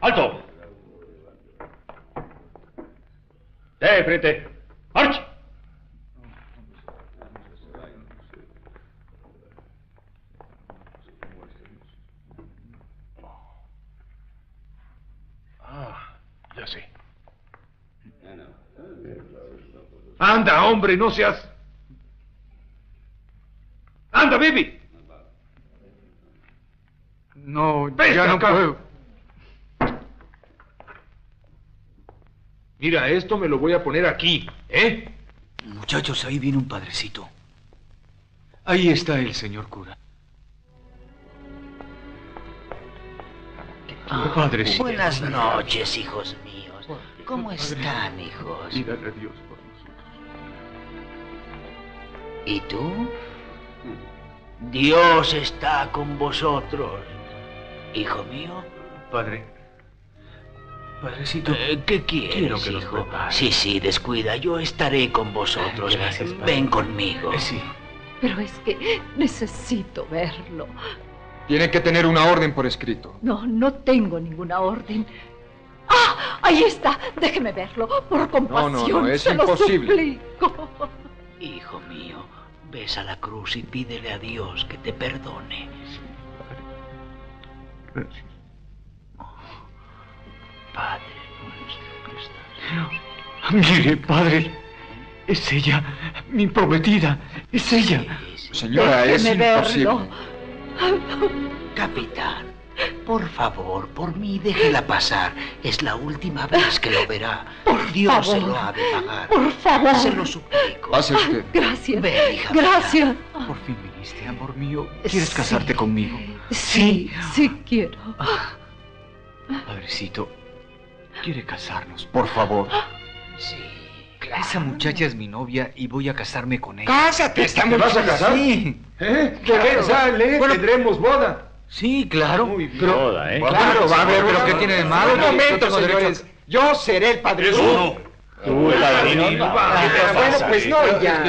¡Alto! De frente. ¡Marcha! Ya sé. Anda, hombre, no seas... Anda, baby. No, ya no puedo. Mira, esto me lo voy a poner aquí, ¿eh? Muchachos, ahí viene un padrecito. Ahí está el señor cura. Padrecito. Buenas noches, hijos míos. ¿Cómo están, hijos? Pídale a Dios por nosotros. ¿Y tú? Dios está con vosotros. Hijo mío. Padrecito. ¿Qué quieres, hijo? Sí, descuida. Yo estaré con vosotros. Gracias, padre. Ven conmigo. Sí. Pero es que necesito verlo. Tiene que tener una orden por escrito. No tengo ninguna orden. ¡Ah! Ahí está. Déjeme verlo. Por compasión. No, es imposible. Lo suplico. Hijo mío, besa la cruz y pídele a Dios que te perdone. Sí, padre. Gracias. Padre nuestro que estás. Mire, padre, es ella, mi prometida, es ella. Sí. Señora, déjeme verlo. Capitán, por favor, por mí, déjela pasar. Es la última vez que lo verá. Por Dios, se lo ha de pagar. Por favor. Se lo suplico. Pase usted. Gracias. Ven, hija. Gracias. Mía. Por fin viniste, amor mío. ¿Quieres casarte conmigo? Sí, quiero. Padrecito, ¿quiere casarnos? Por favor. Sí, claro. Esa muchacha es mi novia y voy a casarme con ella. ¡Cásate! ¿Te vas a casar? Sí. Claro. Sale, bueno, tendremos boda. Sí, claro. Muy bien. Boda, ¿eh? Claro, va a haber. ¿Pero qué tiene de malo? Un momento, señores. Yo seré el padre. Eso no. Bueno, pues no, ya.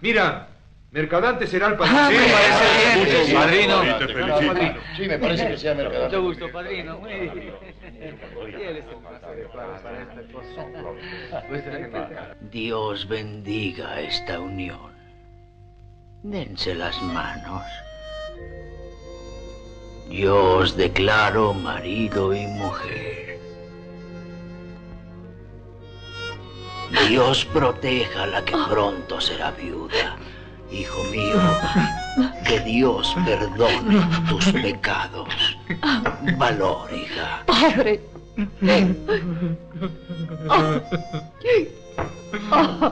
Mira, Mercadante será el padrino. Sí, me parece bien. Padrino. Sí, te felicito. Sí, me parece que sea Mercadante. Mucho gusto, padrino. Muy bien. Dios bendiga esta unión. Dense las manos. Yo os declaro marido y mujer. Dios proteja a la que pronto será viuda. Hijo mío, que Dios perdone tus pecados. Valor, hija. Padre.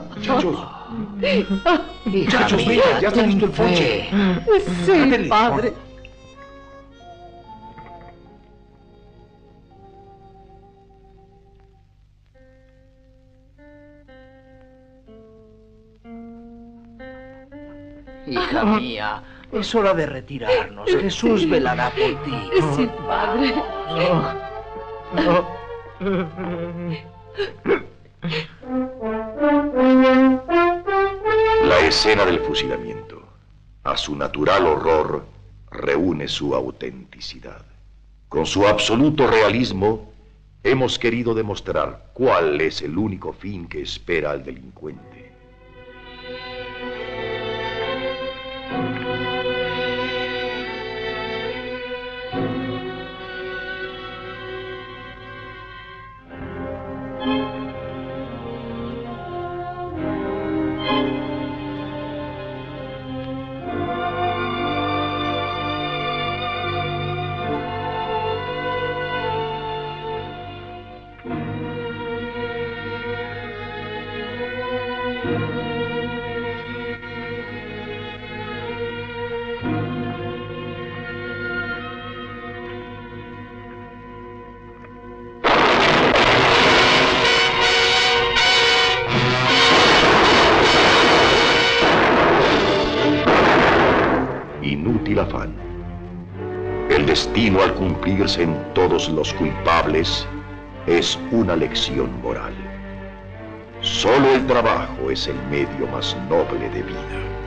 Muchachos. Muchachos, mira, ya está listo el ponche. Sí, padre. Hija mía, es hora de retirarnos. Jesús velará por ti. Sí, padre. La escena del fusilamiento, a su natural horror, reúne su autenticidad. Con su absoluto realismo, hemos querido demostrar cuál es el único fin que espera al delincuente. Al cumplirse en todos los culpables, es una lección moral. Solo el trabajo es el medio más noble de vida.